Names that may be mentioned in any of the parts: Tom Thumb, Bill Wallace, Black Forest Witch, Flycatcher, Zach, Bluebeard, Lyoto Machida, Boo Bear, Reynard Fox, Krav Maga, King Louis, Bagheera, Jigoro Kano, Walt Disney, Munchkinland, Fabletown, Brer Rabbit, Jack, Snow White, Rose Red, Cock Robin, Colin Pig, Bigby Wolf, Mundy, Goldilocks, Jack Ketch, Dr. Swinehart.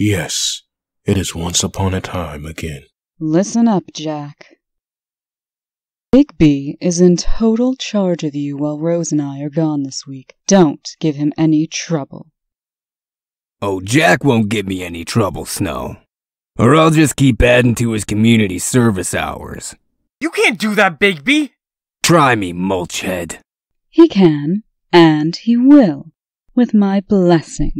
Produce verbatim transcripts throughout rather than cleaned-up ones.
Yes, it is once upon a time again. Listen up, Jack. Bigby is in total charge of you while Rose and I are gone this week. Don't give him any trouble. Oh, Jack won't give me any trouble, Snow. Or I'll just keep adding to his community service hours. You can't do that, Bigby! Try me, mulchhead. He can, and he will, with my blessing.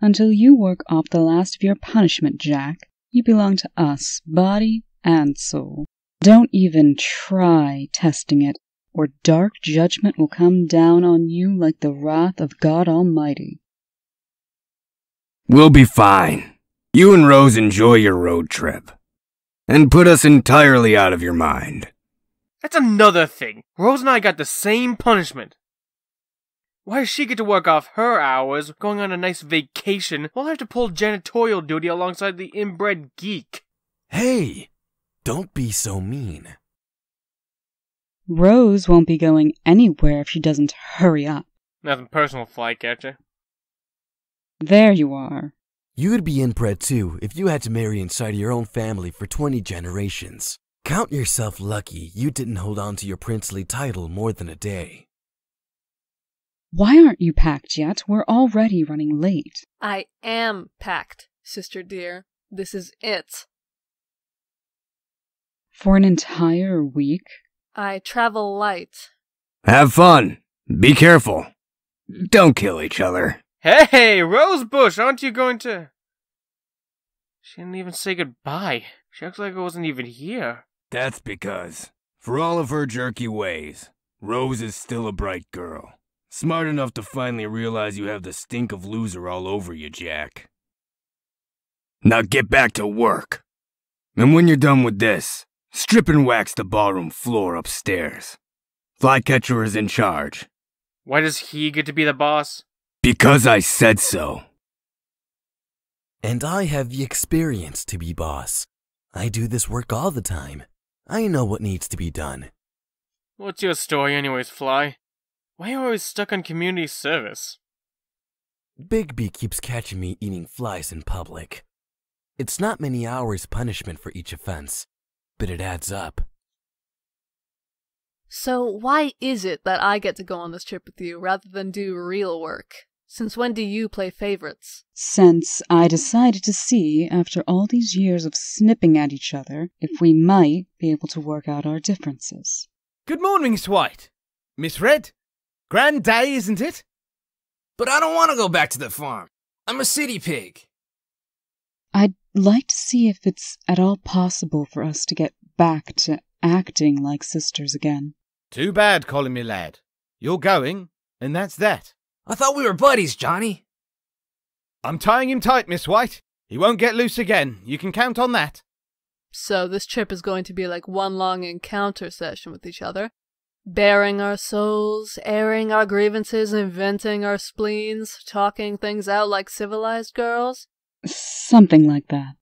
Until you work off the last of your punishment, Jack, you belong to us, body and soul. Don't even try testing it, or dark judgment will come down on you like the wrath of God Almighty. We'll be fine. You and Rose enjoy your road trip. And put us entirely out of your mind. That's another thing. Rose and I got the same punishment. Why does she get to work off her hours going on a nice vacation while I have to pull janitorial duty alongside the inbred geek? Hey, don't be so mean. Rose won't be going anywhere if she doesn't hurry up. Nothing personal, Flycatcher. There you are. You'd be inbred too if you had to marry inside your own family for twenty generations. Count yourself lucky you didn't hold on to your princely title more than a day. Why aren't you packed yet? We're already running late. I am packed, sister dear. This is it. For an entire week? I travel light. Have fun. Be careful. Don't kill each other. Hey, Rosebush, aren't you going to... She didn't even say goodbye. She acts like I wasn't even here. That's because, for all of her jerky ways, Rose is still a bright girl. Smart enough to finally realize you have the stink of loser all over you, Jack. Now get back to work. And when you're done with this, strip and wax the ballroom floor upstairs. Flycatcher is in charge. Why does he get to be the boss? Because I said so. And I have the experience to be boss. I do this work all the time. I know what needs to be done. What's your story anyways, Fly? Why are you always stuck on community service? Bigby keeps catching me eating flies in public. It's not many hours punishment for each offense, but it adds up. So why is it that I get to go on this trip with you rather than do real work? Since when do you play favorites? Since I decided to see, after all these years of snipping at each other, if we might be able to work out our differences. Good morning, Miss White. Miss Red? Grand day, isn't it? But I don't want to go back to the farm. I'm a city pig. I'd like to see if it's at all possible for us to get back to acting like sisters again. Too bad, Colin, me lad. You're going, and that's that. I thought we were buddies, Johnny. I'm tying him tight, Miss White. He won't get loose again. You can count on that. So this trip is going to be like one long encounter session with each other. Baring our souls, airing our grievances, inventing our spleens, talking things out like civilized girls? Something like that.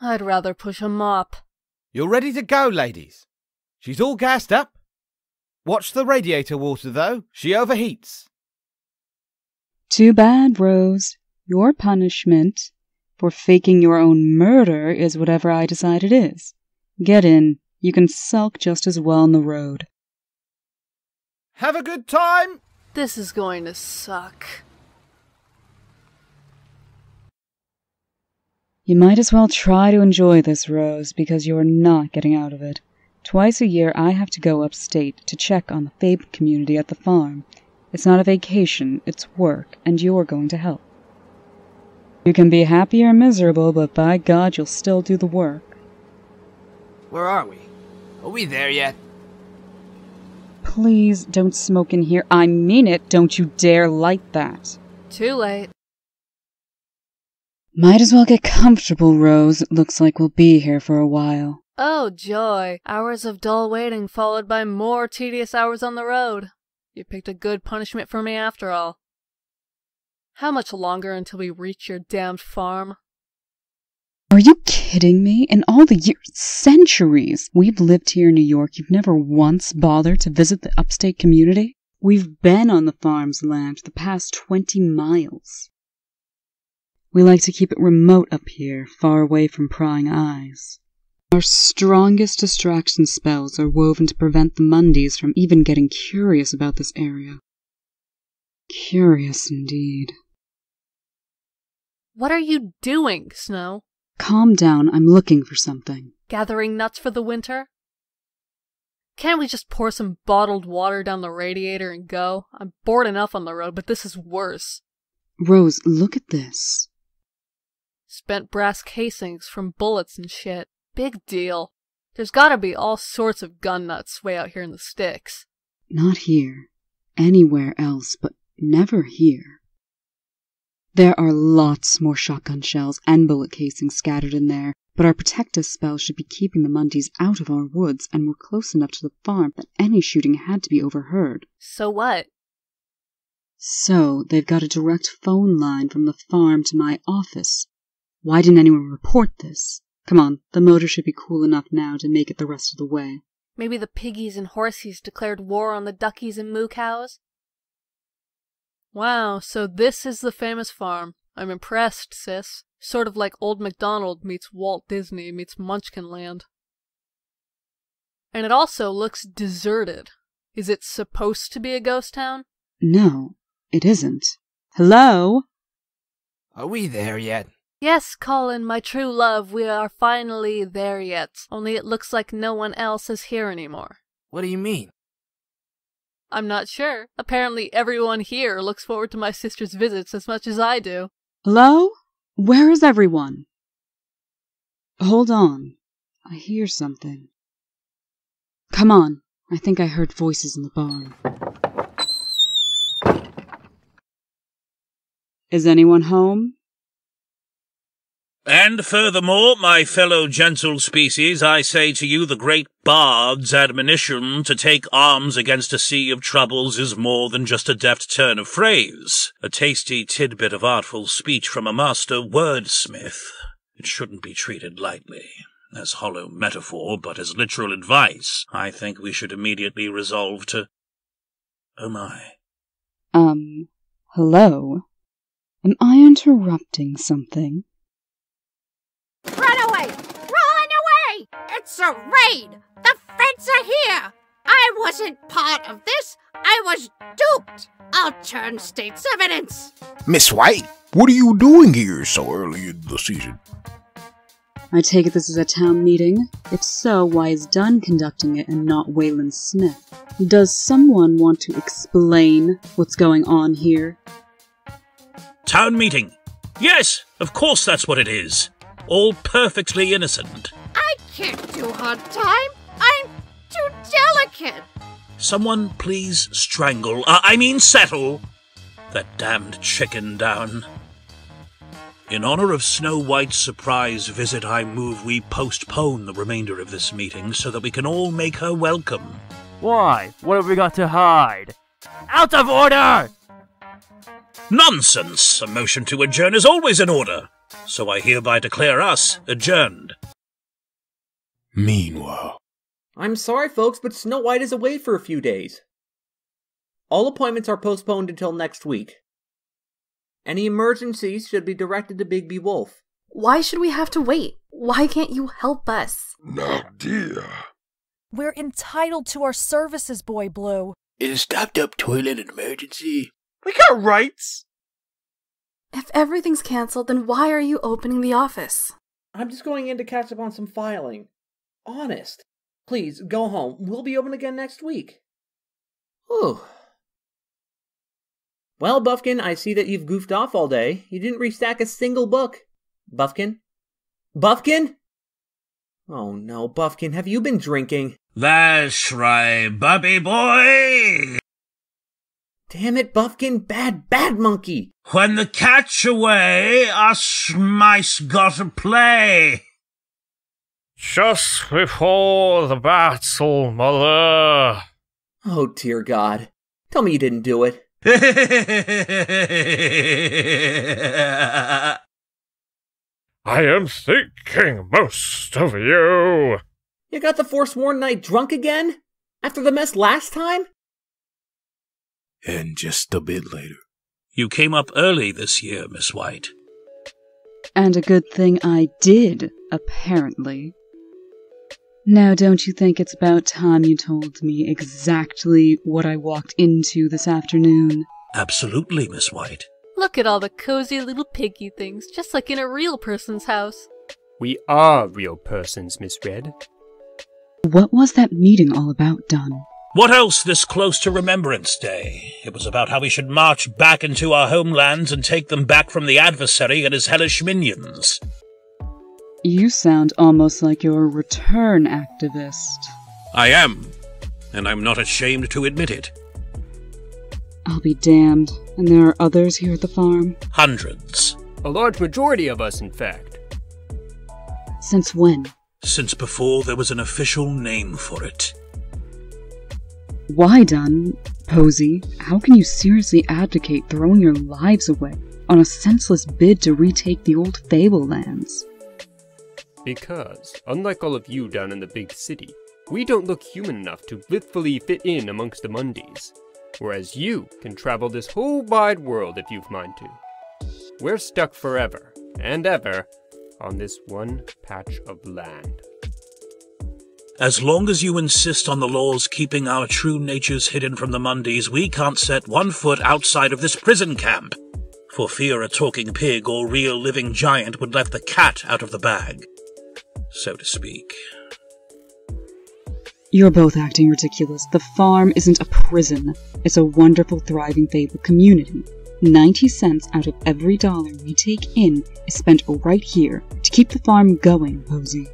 I'd rather push a mop. You're ready to go, ladies. She's all gassed up. Watch the radiator water, though. She overheats. Too bad, Rose. Your punishment for faking your own murder is whatever I decide it is. Get in. You can sulk just as well on the road. Have a good time! This is going to suck. You might as well try to enjoy this, Rose, because you're not getting out of it. Twice a year I have to go upstate to check on the Fabled community at the farm. It's not a vacation, it's work, and you're going to help. You can be happy or miserable, but by God, you'll still do the work. Where are we? Are we there yet? Please don't smoke in here. I mean it. Don't you dare light that. Too late. Might as well get comfortable, Rose. It looks like we'll be here for a while. Oh, joy. Hours of dull waiting followed by more tedious hours on the road. You picked a good punishment for me after all. How much longer until we reach your damned farm? Are you kidding me? In all the years, centuries, we've lived here in New York, you've never once bothered to visit the upstate community? We've been on the farm's land the past twenty miles. We like to keep it remote up here, far away from prying eyes. Our strongest distraction spells are woven to prevent the Mundys from even getting curious about this area. Curious indeed. What are you doing, Snow? Calm down, I'm looking for something. Gathering nuts for the winter? Can't we just pour some bottled water down the radiator and go? I'm bored enough on the road, but this is worse. Rose, look at this. Spent brass casings from bullets and shit. Big deal. There's gotta be all sorts of gun nuts way out here in the sticks. Not here. Anywhere else, but never here. There are lots more shotgun shells and bullet casings scattered in there, but our protective spell should be keeping the Mundys out of our woods, and we're close enough to the farm that any shooting had to be overheard. So what? So, they've got a direct phone line from the farm to my office. Why didn't anyone report this? Come on, the motor should be cool enough now to make it the rest of the way. Maybe the piggies and horsies declared war on the duckies and moo cows? Wow, so this is the famous farm. I'm impressed, sis. Sort of like Old MacDonald meets Walt Disney meets Munchkinland. And it also looks deserted. Is it supposed to be a ghost town? No. It isn't. Hello? Are we there yet? Yes, Colin, my true love, we are finally there yet. Only it looks like no one else is here anymore. What do you mean? I'm not sure. Apparently everyone here looks forward to my sister's visits as much as I do. Hello? Where is everyone? Hold on. I hear something. Come on. I think I heard voices in the barn. Is anyone home? And furthermore, my fellow gentle species, I say to you the great bard's admonition to take arms against a sea of troubles is more than just a deft turn of phrase, a tasty tidbit of artful speech from a master wordsmith. It shouldn't be treated lightly, as hollow metaphor, but as literal advice. I think we should immediately resolve to... Oh my. Um, hello? Am I interrupting something? Run away! Run away! It's a raid! The feds are here! I wasn't part of this! I was duped! I'll turn state's evidence! Miss White, what are you doing here so early in the season? I take it this is a town meeting? If so, why is Dunn conducting it and not Weyland Smith? Does someone want to explain what's going on here? Town meeting. Yes, of course that's what it is. All perfectly innocent. I can't do hard time. I'm too delicate. Someone please strangle, uh, I mean settle, that damned chicken down. In honor of Snow White's surprise visit, I move we postpone the remainder of this meeting so that we can all make her welcome. Why? What have we got to hide? Out of order! Nonsense! A motion to adjourn is always in order, so I hereby declare us adjourned. Meanwhile... I'm sorry, folks, but Snow White is away for a few days. All appointments are postponed until next week. Any emergencies should be directed to Bigby Wolf. Why should we have to wait? Why can't you help us? Now, dear... We're entitled to our services, Boy Blue. Is a stopped-up toilet an emergency? We got rights! If everything's cancelled, then why are you opening the office? I'm just going in to catch up on some filing. Honest. Please, go home. We'll be open again next week. Whew. Well, Buffkin, I see that you've goofed off all day. You didn't restack a single book. Buffkin? Buffkin? Oh no, Buffkin, have you been drinking? That's right, Bubby boy! Damn it, Buffkin, bad, bad monkey! When the cat's away, us mice gotta play! Just before the battle, mother! Oh, dear God. Tell me you didn't do it. I am thinking most of you! You got the Forsworn Knight drunk again? After the mess last time? And just a bit later. You came up early this year, Miss White. And a good thing I did, apparently. Now don't you think it's about time you told me exactly what I walked into this afternoon? Absolutely, Miss White. Look at all the cozy little piggy things, just like in a real person's house. We are real persons, Miss Red. What was that meeting all about, Dunn? What else this close to Rembrandt's Day? It was about how we should march back into our homelands and take them back from the adversary and his hellish minions. You sound almost like you're a return activist. I am, and I'm not ashamed to admit it. I'll be damned, and there are others here at the farm? Hundreds. A large majority of us, in fact. Since when? Since before there was an official name for it. Why, Dunn? Posey, how can you seriously advocate throwing your lives away on a senseless bid to retake the old Fablelands? Because, unlike all of you down in the big city, we don't look human enough to blithely fit in amongst the Mundys, whereas you can travel this whole wide world if you've mind to. We're stuck forever, and ever, on this one patch of land. As long as you insist on the laws keeping our true natures hidden from the Mundys, we can't set one foot outside of this prison camp, for fear a talking pig or real living giant would let the cat out of the bag. So to speak. You're both acting ridiculous. The farm isn't a prison. It's a wonderful, thriving Fable community. Ninety cents out of every dollar we take in is spent right here to keep the farm going, Posey.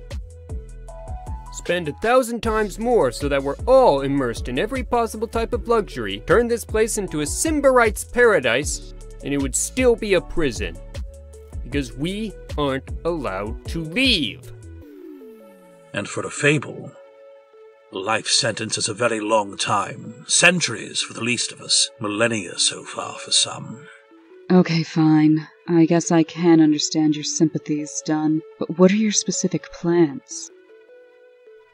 Spend a thousand times more so that we're all immersed in every possible type of luxury, turn this place into a Symbirite's paradise, and it would still be a prison. Because we aren't allowed to leave. And for a Fable, a life sentence is a very long time. Centuries for the least of us, millennia so far for some. Okay, fine. I guess I can understand your sympathies, Dunn. But what are your specific plans?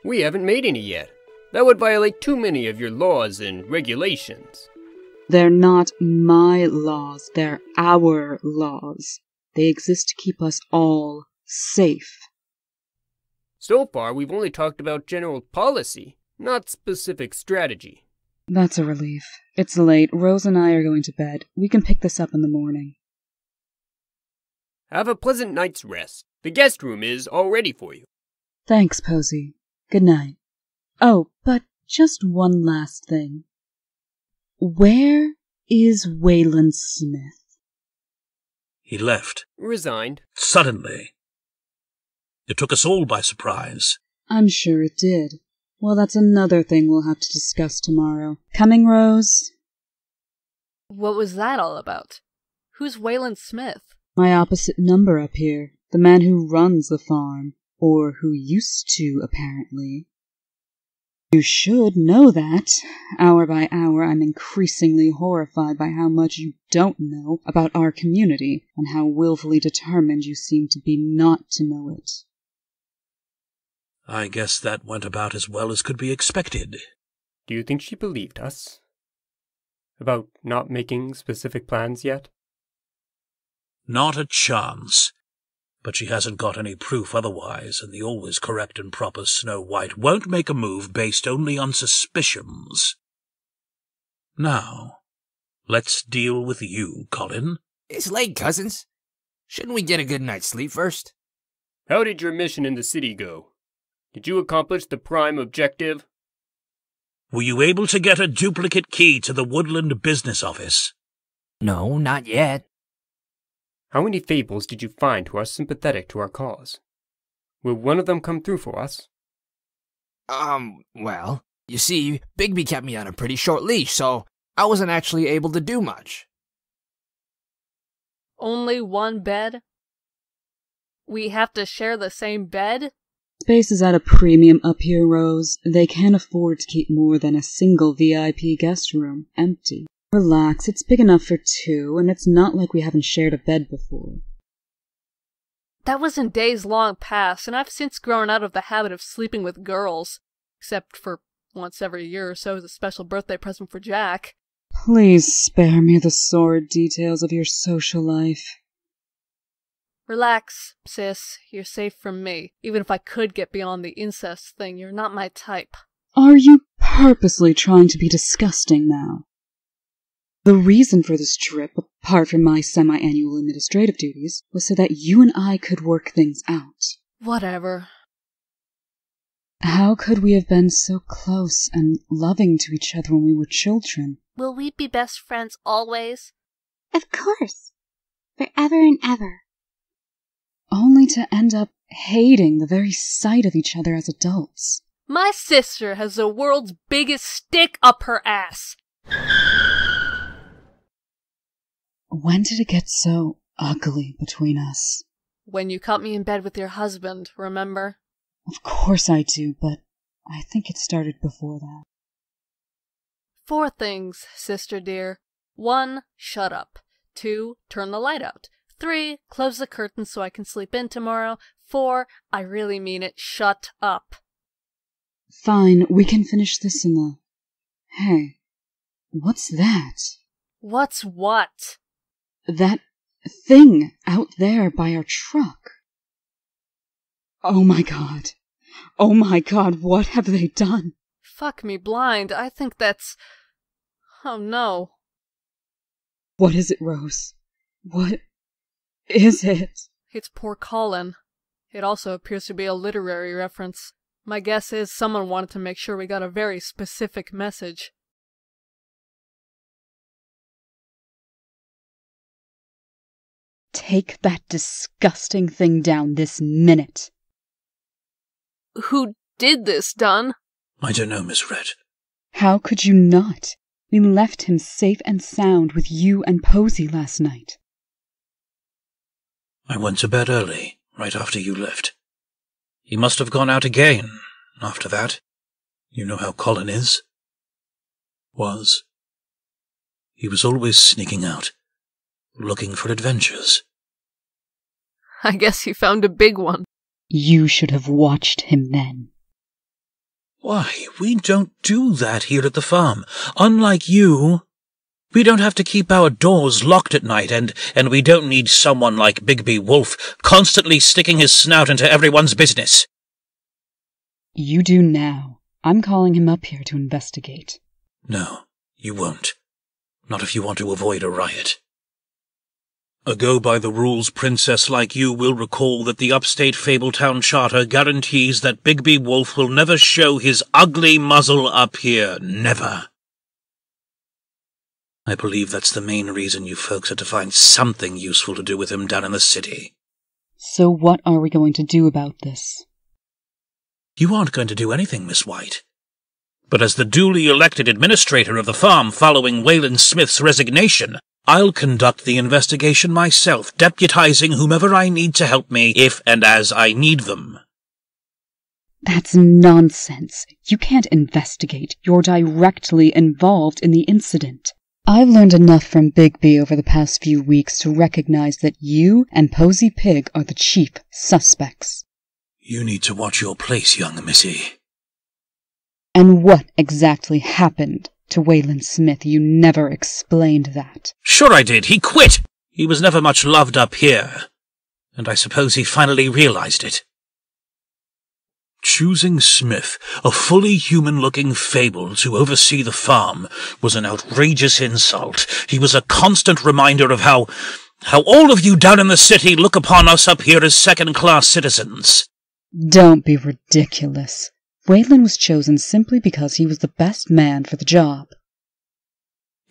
We haven't made any yet. That would violate too many of your laws and regulations. They're not my laws, they're our laws. They exist to keep us all safe. So far, we've only talked about general policy, not specific strategy. That's a relief. It's late. Rose and I are going to bed. We can pick this up in the morning. Have a pleasant night's rest. The guest room is all ready for you. Thanks, Posey. Good night. Oh, but just one last thing. Where is Weyland Smith? He left. Resigned. Suddenly. It took us all by surprise. I'm sure it did. Well, that's another thing we'll have to discuss tomorrow. Coming, Rose? What was that all about? Who's Weyland Smith? My opposite number up here. The man who runs the farm. Or who used to, apparently. You should know that. Hour by hour, I'm increasingly horrified by how much you don't know about our community, and how willfully determined you seem to be not to know it. I guess that went about as well as could be expected. Do you think she believed us? About not making specific plans yet? Not a chance. But she hasn't got any proof otherwise, and the always correct and proper Snow White won't make a move based only on suspicions. Now, let's deal with you, Colin. It's late, cousins. Shouldn't we get a good night's sleep first? How did your mission in the city go? Did you accomplish the prime objective? Were you able to get a duplicate key to the Woodland business office? No, not yet. How many fables did you find who are sympathetic to our cause? Will one of them come through for us? Um, well, you see, Bigby kept me on a pretty short leash, so I wasn't actually able to do much. Only one bed? We have to share the same bed? Space is at a premium up here, Rose. They can't afford to keep more than a single V I P guest room empty. Relax, it's big enough for two, and it's not like we haven't shared a bed before. That was in days long past, and I've since grown out of the habit of sleeping with girls, except for once every year or so as a special birthday present for Jack. Please spare me the sordid details of your social life. Relax, sis. You're safe from me. Even if I could get beyond the incest thing, you're not my type. Are you purposely trying to be disgusting now? The reason for this trip, apart from my semi-annual administrative duties, was so that you and I could work things out. Whatever. How could we have been so close and loving to each other when we were children? Will we be best friends always? Of course. Forever and ever. Only to end up hating the very sight of each other as adults. My sister has the world's biggest stick up her ass! When did it get so ugly between us? When you caught me in bed with your husband, remember? Of course I do, but I think it started before that. Four things, sister dear. One, shut up. Two, turn the light out. Three, close the curtain so I can sleep in tomorrow. Four, I really mean it, shut up. Fine, we can finish this in the... Hey, what's that? What's what? That thing out there by our truck. Oh my god. Oh my god, what have they done? Fuck me blind, I think that's... Oh no. What is it, Rose? What is it? It's poor Colin. It also appears to be a literary reference. My guess is someone wanted to make sure we got a very specific message. Take that disgusting thing down this minute. Who did this, Dunn? I don't know, Miss Red. How could you not? We left him safe and sound with you and Posey last night. I went to bed early, right after you left. He must have gone out again after that. You know how Colin is. Was. He was always sneaking out, looking for adventures. I guess he found a big one. You should have watched him then. Why, we don't do that here at the farm. Unlike you, we don't have to keep our doors locked at night, and, and we don't need someone like Bigby Wolf constantly sticking his snout into everyone's business. You do now. I'm calling him up here to investigate. No, you won't. Not if you want to avoid a riot. A go-by-the-rules princess like you will recall that the upstate Fabletown Charter guarantees that Bigby Wolf will never show his ugly muzzle up here. Never. I believe that's the main reason you folks are to find something useful to do with him down in the city. So what are we going to do about this? You aren't going to do anything, Miss White. But as the duly elected administrator of the farm following Weyland Smith's resignation, I'll conduct the investigation myself, deputizing whomever I need to help me, if and as I need them. That's nonsense. You can't investigate. You're directly involved in the incident. I've learned enough from Bigby over the past few weeks to recognize that you and Posey Pig are the chief suspects. You need to watch your place, young missy. And what exactly happened? To Weyland Smith, you never explained that. Sure I did. He quit. He was never much loved up here. And I suppose he finally realized it. Choosing Smith, a fully human-looking fable to oversee the farm, was an outrageous insult. He was a constant reminder of how, how all of you down in the city look upon us up here as second-class citizens. Don't be ridiculous. Weyland was chosen simply because he was the best man for the job.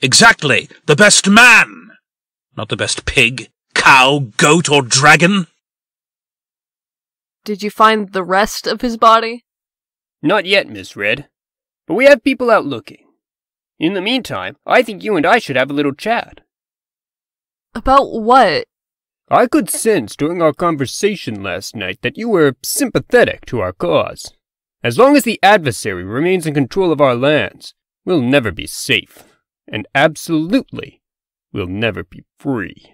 Exactly! The best man! Not the best pig, cow, goat, or dragon. Did you find the rest of his body? Not yet, Miss Red. But we have people out looking. In the meantime, I think you and I should have a little chat. About what? I could sense during our conversation last night that you were sympathetic to our cause. As long as the adversary remains in control of our lands, we'll never be safe, and absolutely, we'll never be free.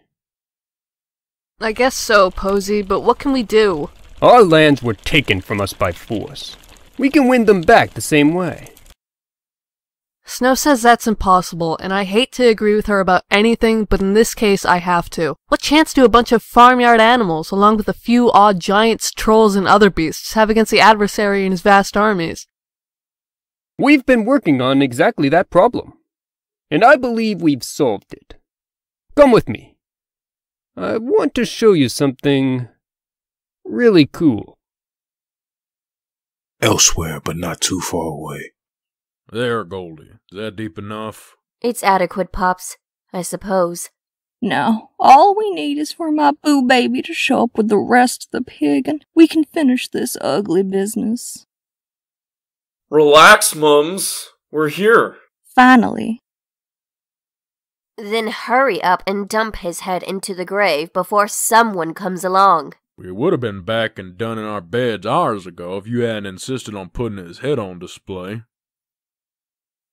I guess so, Posey, but what can we do? Our lands were taken from us by force. We can win them back the same way. Snow says that's impossible, and I hate to agree with her about anything, but in this case I have to. What chance do a bunch of farmyard animals, along with a few odd giants, trolls, and other beasts, have against the adversary and his vast armies? We've been working on exactly that problem, and I believe we've solved it. Come with me. I want to show you something really cool. Elsewhere, but not too far away. There, Goldie. Is that deep enough? It's adequate, Pops, I suppose. No, all we need is for my boo baby to show up with the rest of the pig, and we can finish this ugly business. Relax, Mums. We're here. Finally. Then hurry up and dump his head into the grave before someone comes along. We would have been back and done in our beds hours ago if you hadn't insisted on putting his head on display.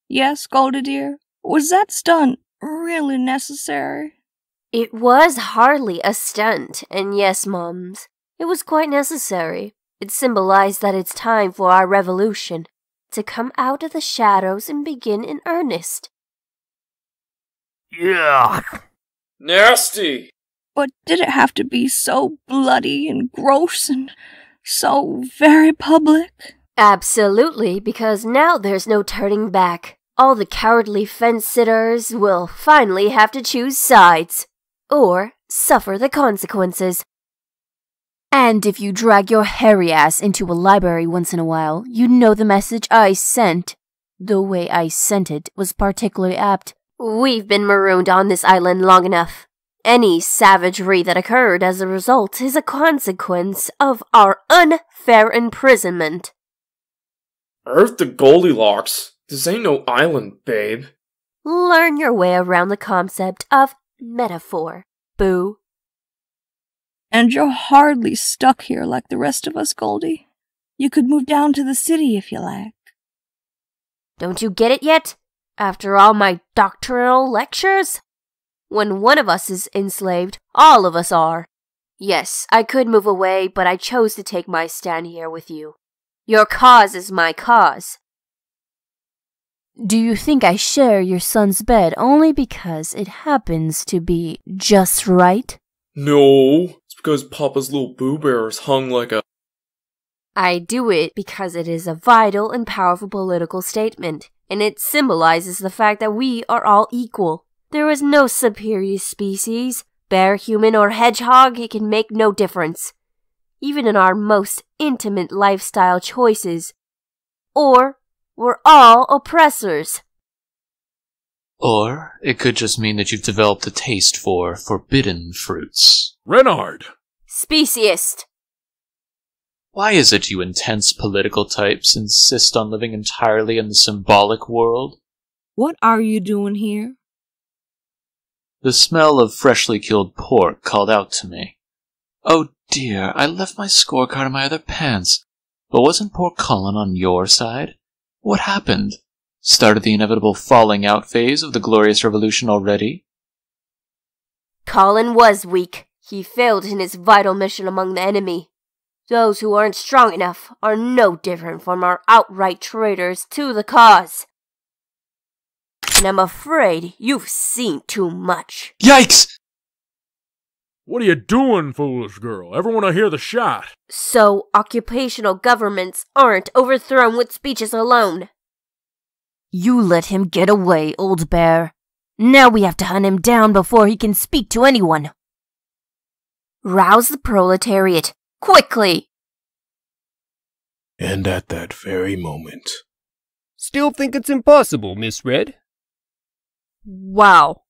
Yes, Goldie dear. Was that stunt really necessary? It was hardly a stunt, and yes, Mums, it was quite necessary. It symbolized that it's time for our revolution to come out of the shadows and begin in earnest. Yeah. Nasty. But did it have to be so bloody and gross and so very public? Absolutely, because now there's no turning back. All the cowardly fence-sitters will finally have to choose sides, or suffer the consequences. And if you drag your hairy ass into a library once in a while, you know the message I sent. The way I sent it was particularly apt. We've been marooned on this island long enough. Any savagery that occurred as a result is a consequence of our unfair imprisonment. Earth to Goldilocks. This ain't no island, babe. Learn your way around the concept of metaphor, boo. And you're hardly stuck here like the rest of us, Goldie. You could move down to the city if you like. Don't you get it yet? After all my doctrinal lectures? When one of us is enslaved, all of us are. Yes, I could move away, but I chose to take my stand here with you. Your cause is my cause. Do you think I share your son's bed only because it happens to be just right? No, it's because Papa's little Boo Bear is hung like a... I do it because it is a vital and powerful political statement, and it symbolizes the fact that we are all equal. There is no superior species. Bear, human, or hedgehog, it can make no difference. Even in our most intimate lifestyle choices. Or, we're all oppressors. Or it could just mean that you've developed a taste for forbidden fruits. Reynard! Speciest! Why is it you intense political types insist on living entirely in the symbolic world? What are you doing here? The smell of freshly killed pork called out to me. Oh dear, I left my scorecard in my other pants. But wasn't poor Colin on your side? What happened? Started the inevitable falling out phase of the Glorious Revolution already? Colin was weak. He failed in his vital mission among the enemy. Those who aren't strong enough are no different from our outright traitors to the cause. And I'm afraid you've seen too much. Yikes! What are you doing, foolish girl? Everyone will hear the shot. So occupational governments aren't overthrown with speeches alone. You let him get away, old bear. Now we have to hunt him down before he can speak to anyone. Rouse the proletariat, quickly! And at that very moment... Still think it's impossible, Miss Red? Wow.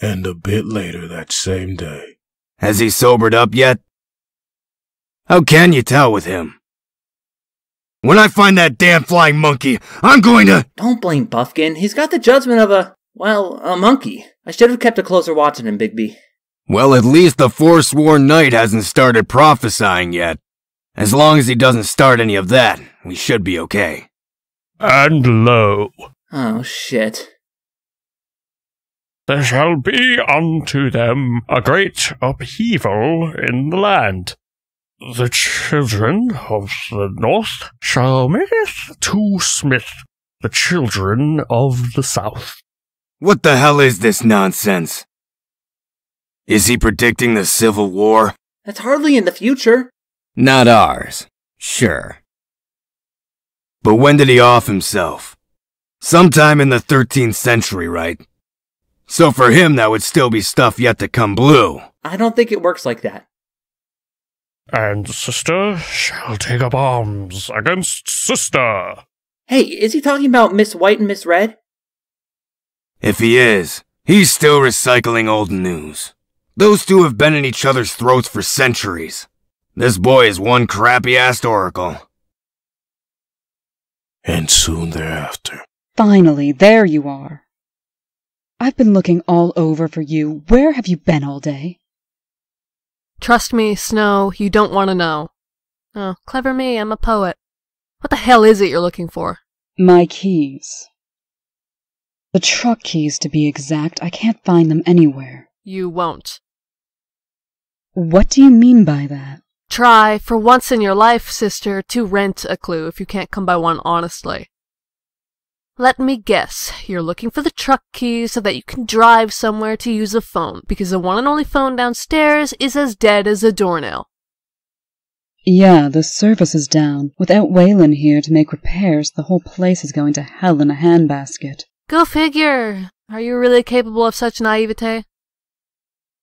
And a bit later that same day... Has he sobered up yet? How can you tell with him? When I find that damn flying monkey, I'm going to- Don't blame Buffkin. He's got the judgment of a, well, a monkey. I should have kept a closer watch on him, Bigby. Well, at least the Forsworn Knight hasn't started prophesying yet. As long as he doesn't start any of that, we should be okay. And lo. Oh, shit. There shall be unto them a great upheaval in the land. The children of the north shall make it to smith, the children of the South. What the hell is this nonsense? Is he predicting the Civil War? That's hardly in the future. Not ours, sure. But when did he off himself? Sometime in the thirteenth century, right? So for him, that would still be stuff yet to come blue. I don't think it works like that. And sister shall take up arms against sister. Hey, is he talking about Miss White and Miss Red? If he is, he's still recycling old news. Those two have been in each other's throats for centuries. This boy is one crappy-ass oracle. And soon thereafter. Finally, there you are. I've been looking all over for you. Where have you been all day? Trust me, Snow, you don't want to know. Oh, clever me, I'm a poet. What the hell is it you're looking for? My keys. The truck keys, to be exact. I can't find them anywhere. You won't. What do you mean by that? Try, for once in your life, sister, to rent a clue if you can't come by one honestly. Let me guess, you're looking for the truck keys so that you can drive somewhere to use a phone, because the one and only phone downstairs is as dead as a doornail. Yeah, the service is down. Without Weyland here to make repairs, the whole place is going to hell in a handbasket. Go figure! Are you really capable of such naivete?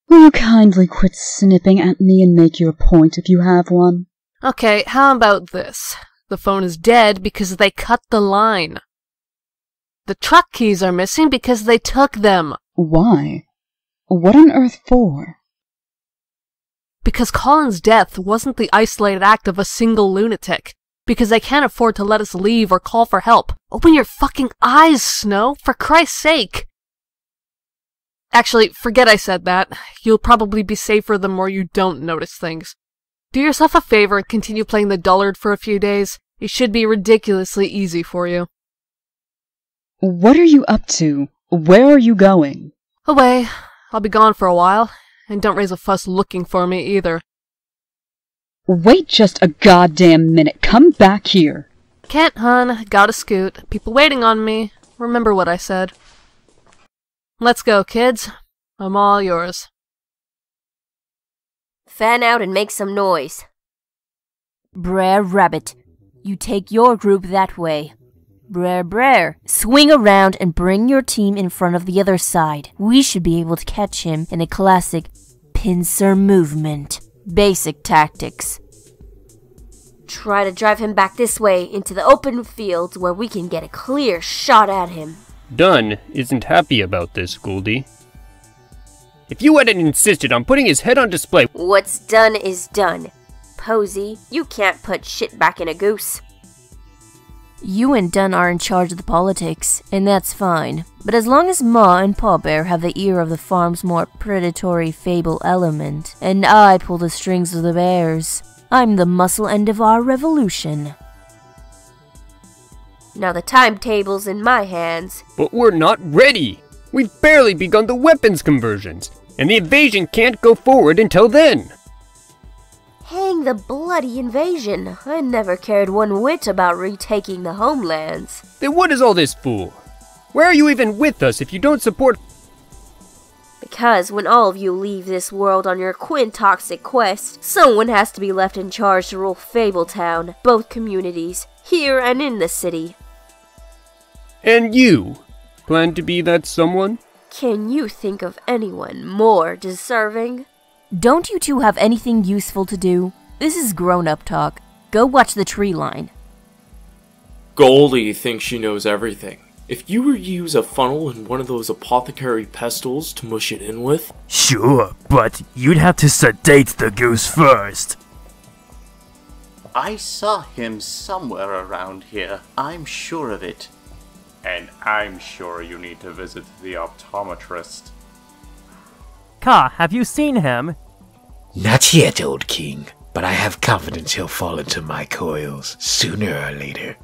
Will you kindly quit snipping at me and make your point if you have one? Okay, how about this? The phone is dead because they cut the line. The truck keys are missing because they took them. Why? What on earth for? Because Colin's death wasn't the isolated act of a single lunatic. Because they can't afford to let us leave or call for help. Open your fucking eyes, Snow, for Christ's sake! Actually, forget I said that. You'll probably be safer the more you don't notice things. Do yourself a favor and continue playing the dullard for a few days. It should be ridiculously easy for you. What are you up to? Where are you going? Away. I'll be gone for a while. And don't raise a fuss looking for me either. Wait just a goddamn minute. Come back here. Can't, hun. Gotta scoot. People waiting on me. Remember what I said. Let's go, kids. I'm all yours. Fan out and make some noise. Brer Rabbit, you take your group that way. Brer Brer, swing around and bring your team in front of the other side. We should be able to catch him in a classic pincer movement. Basic tactics. Try to drive him back this way into the open fields where we can get a clear shot at him. Dunn isn't happy about this, Goldie. If you hadn't insisted on putting his head on display... What's done is done. Posey, you can't put shit back in a goose. You and Dunn are in charge of the politics, and that's fine. But as long as Ma and Pa Bear have the ear of the farm's more predatory fable element, and I pull the strings of the bears, I'm the muscle end of our revolution. Now the timetable's in my hands. But we're not ready! We've barely begun the weapons conversions, and the invasion can't go forward until then! Hang the bloody invasion! I never cared one whit about retaking the homelands. Then what is all this for? Where are you even with us if you don't support- Because when all of you leave this world on your quintoxic quest, someone has to be left in charge to rule Fabletown, both communities, here and in the city. And you plan to be that someone? Can you think of anyone more deserving? Don't you two have anything useful to do? This is grown-up talk. Go watch the tree line. Goldie thinks she knows everything. If you were to use a funnel and one of those apothecary pestles to mush it in with... Sure, but you'd have to sedate the goose first. I saw him somewhere around here. I'm sure of it. And I'm sure you need to visit the optometrist. Ka, have you seen him? Not yet, old king, but I have confidence he'll fall into my coils, sooner or later.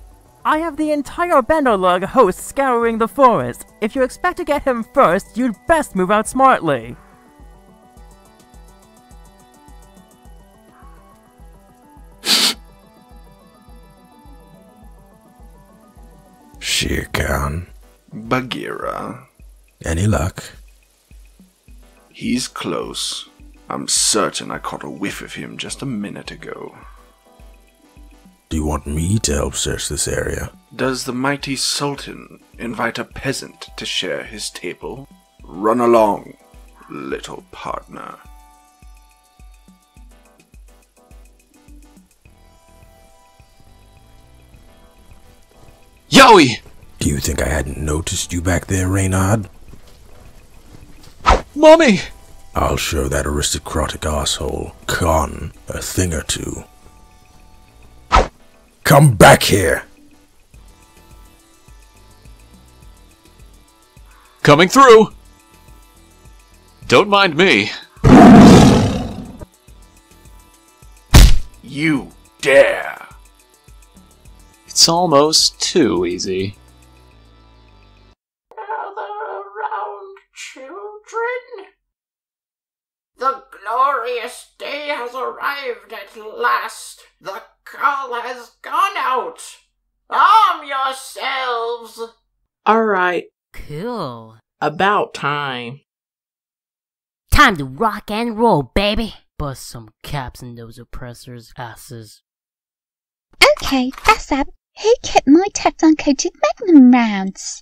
I have the entire Benderlug host scouring the forest. If you expect to get him first, you'd best move out smartly. Shere Khan. Bagheera. Any luck? He's close. I'm certain I caught a whiff of him just a minute ago. Do you want me to help search this area? Does the mighty Sultan invite a peasant to share his table? Run along, little partner. Yowie! Do you think I hadn't noticed you back there, Reynard? Mommy! I'll show that aristocratic asshole, Khan, a thing or two. Come back here! Coming through! Don't mind me. You dare! It's almost too easy. Gather around, children. The glorious day has arrived at last. The call has gone out. Arm yourselves. All right. Cool. About time. Time to rock and roll, baby. Bust some caps in those oppressors' asses. Okay, that's up. Who kept my Teflon-coated Magnum rounds?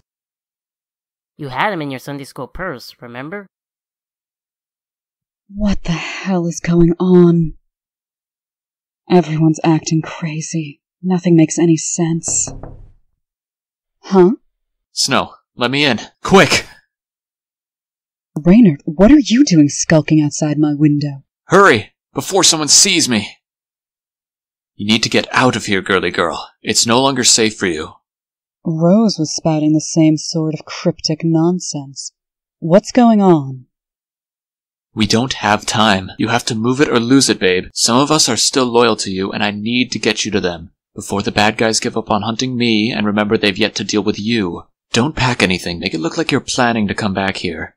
You had them in your Sunday school purse, remember? What the hell is going on? Everyone's acting crazy. Nothing makes any sense. Huh? Snow, let me in. Quick! Reynard, what are you doing skulking outside my window? Hurry! Before someone sees me! You need to get out of here, girly girl. It's no longer safe for you. Rose was spouting the same sort of cryptic nonsense. What's going on? We don't have time. You have to move it or lose it, babe. Some of us are still loyal to you, and I need to get you to them. Before the bad guys give up on hunting me, and remember they've yet to deal with you. Don't pack anything. Make it look like you're planning to come back here.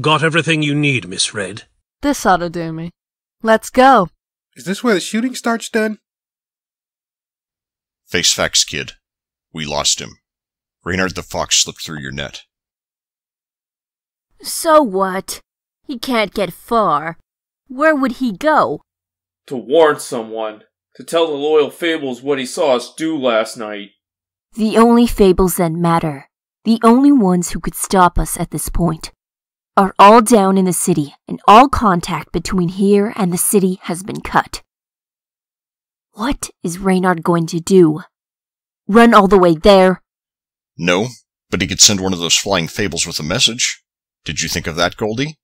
Got everything you need, Miss Red. This ought to do me. Let's go. Is this where the shooting starts, Dunn? Face facts, kid. We lost him. Reynard the Fox slipped through your net. So what? He can't get far. Where would he go? To warn someone. To tell the loyal Fables what he saw us do last night. The only Fables that matter. The only ones who could stop us at this point are all down in the city, and all contact between here and the city has been cut. What is Reynard going to do? Run all the way there? No, but he could send one of those flying Fables with a message. Did you think of that, Goldie?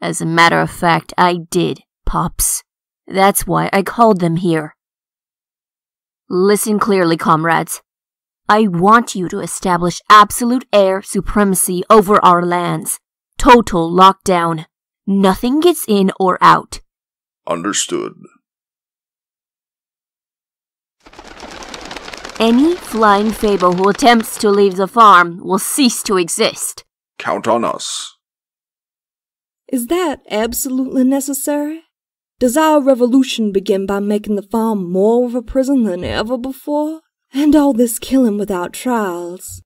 As a matter of fact, I did, Pops. That's why I called them here. Listen clearly, comrades. I want you to establish absolute air supremacy over our lands. Total lockdown. Nothing gets in or out. Understood. Any flying Fable who attempts to leave the farm will cease to exist. Count on us. Is that absolutely necessary? Does our revolution begin by making the farm more of a prison than ever before? And all this killing without trials.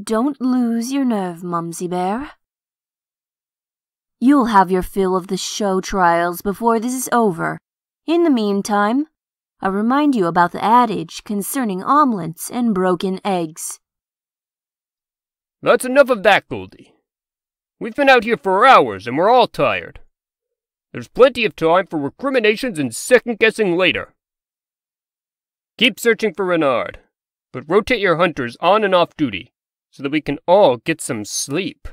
Don't lose your nerve, Mumsy Bear. You'll have your fill of the show trials before this is over. In the meantime, I'll remind you about the adage concerning omelets and broken eggs. That's enough of that, Goldie. We've been out here for hours and we're all tired. There's plenty of time for recriminations and second-guessing later. Keep searching for Reynard, but rotate your hunters on and off duty, so that we can all get some sleep.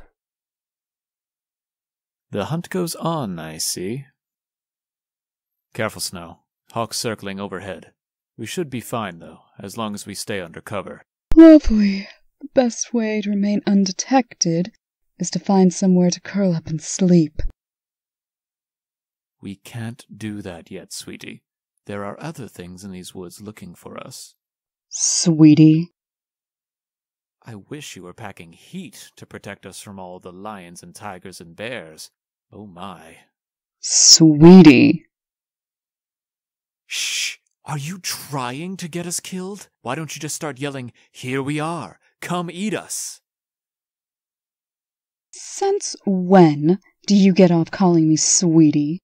The hunt goes on, I see. Careful, Snow. Hawks circling overhead. We should be fine, though, as long as we stay under cover. Lovely. The best way to remain undetected is to find somewhere to curl up and sleep. We can't do that yet, sweetie. There are other things in these woods looking for us. Sweetie. I wish you were packing heat to protect us from all the lions and tigers and bears. Oh my. Sweetie. Shh! Are you trying to get us killed? Why don't you just start yelling, "Here we are! Come eat us!" Since when do you get off calling me sweetie?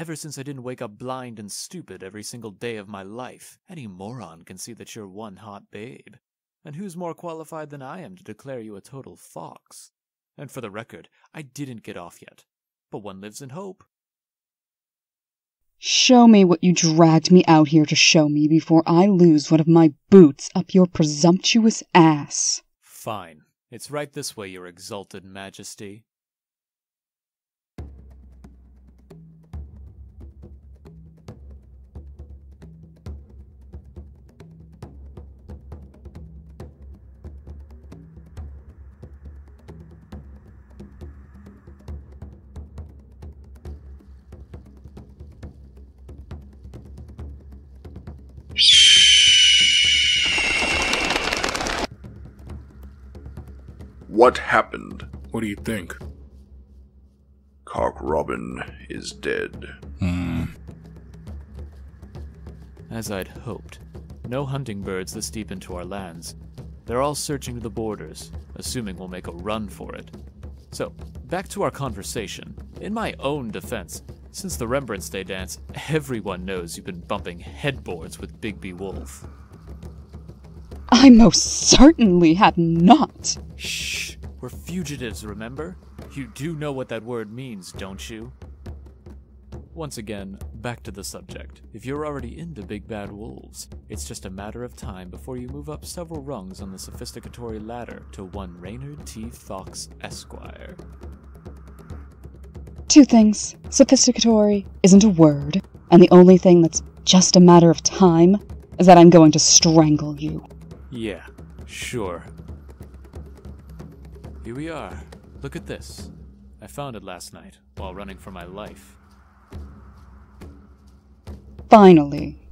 Ever since I didn't wake up blind and stupid every single day of my life. Any moron can see that you're one hot babe. And who's more qualified than I am to declare you a total fox? And for the record, I didn't get off yet. But one lives in hope. Show me what you dragged me out here to show me before I lose one of my boots up your presumptuous ass. Fine. It's right this way, your exalted majesty. What happened? What do you think? Cock Robin is dead. Hmm. As I'd hoped. No hunting birds this deep into our lands. They're all searching the borders, assuming we'll make a run for it. So, back to our conversation. In my own defense, since the Rembrandt's Day dance, everyone knows you've been bumping headboards with Bigby Wolf. I most certainly have not! Shh! We're fugitives, remember? You do know what that word means, don't you? Once again, back to the subject. If you're already into big bad wolves, it's just a matter of time before you move up several rungs on the sophisticatory ladder to one Reynard T. Fox, Esquire. Two things. Sophisticatory isn't a word, and the only thing that's just a matter of time is that I'm going to strangle you. Yeah, sure. Here we are. Look at this. I found it last night, while running for my life. Finally.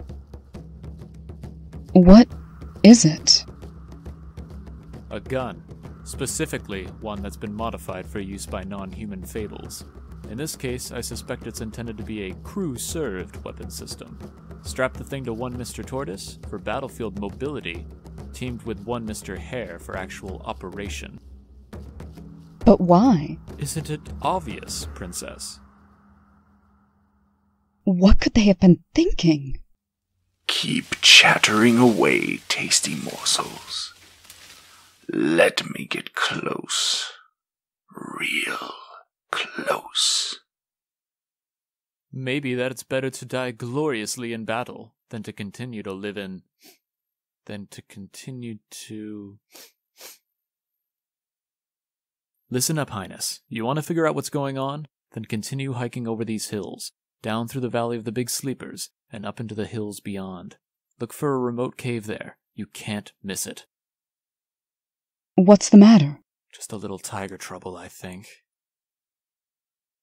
What is it? A gun. Specifically, one that's been modified for use by non-human fables. In this case, I suspect it's intended to be a crew-served weapon system. Strap the thing to one Mister Tortoise for battlefield mobility, teamed with one Mister Hare for actual operation. But why? Isn't it obvious, Princess? What could they have been thinking? Keep chattering away, tasty morsels. Let me get close. Real close. Maybe that it's better to die gloriously in battle than to continue to live in... than to continue to... Listen up, Highness. You want to figure out what's going on? Then continue hiking over these hills, down through the Valley of the Big Sleepers, and up into the hills beyond. Look for a remote cave there. You can't miss it. What's the matter? Just a little tiger trouble, I think.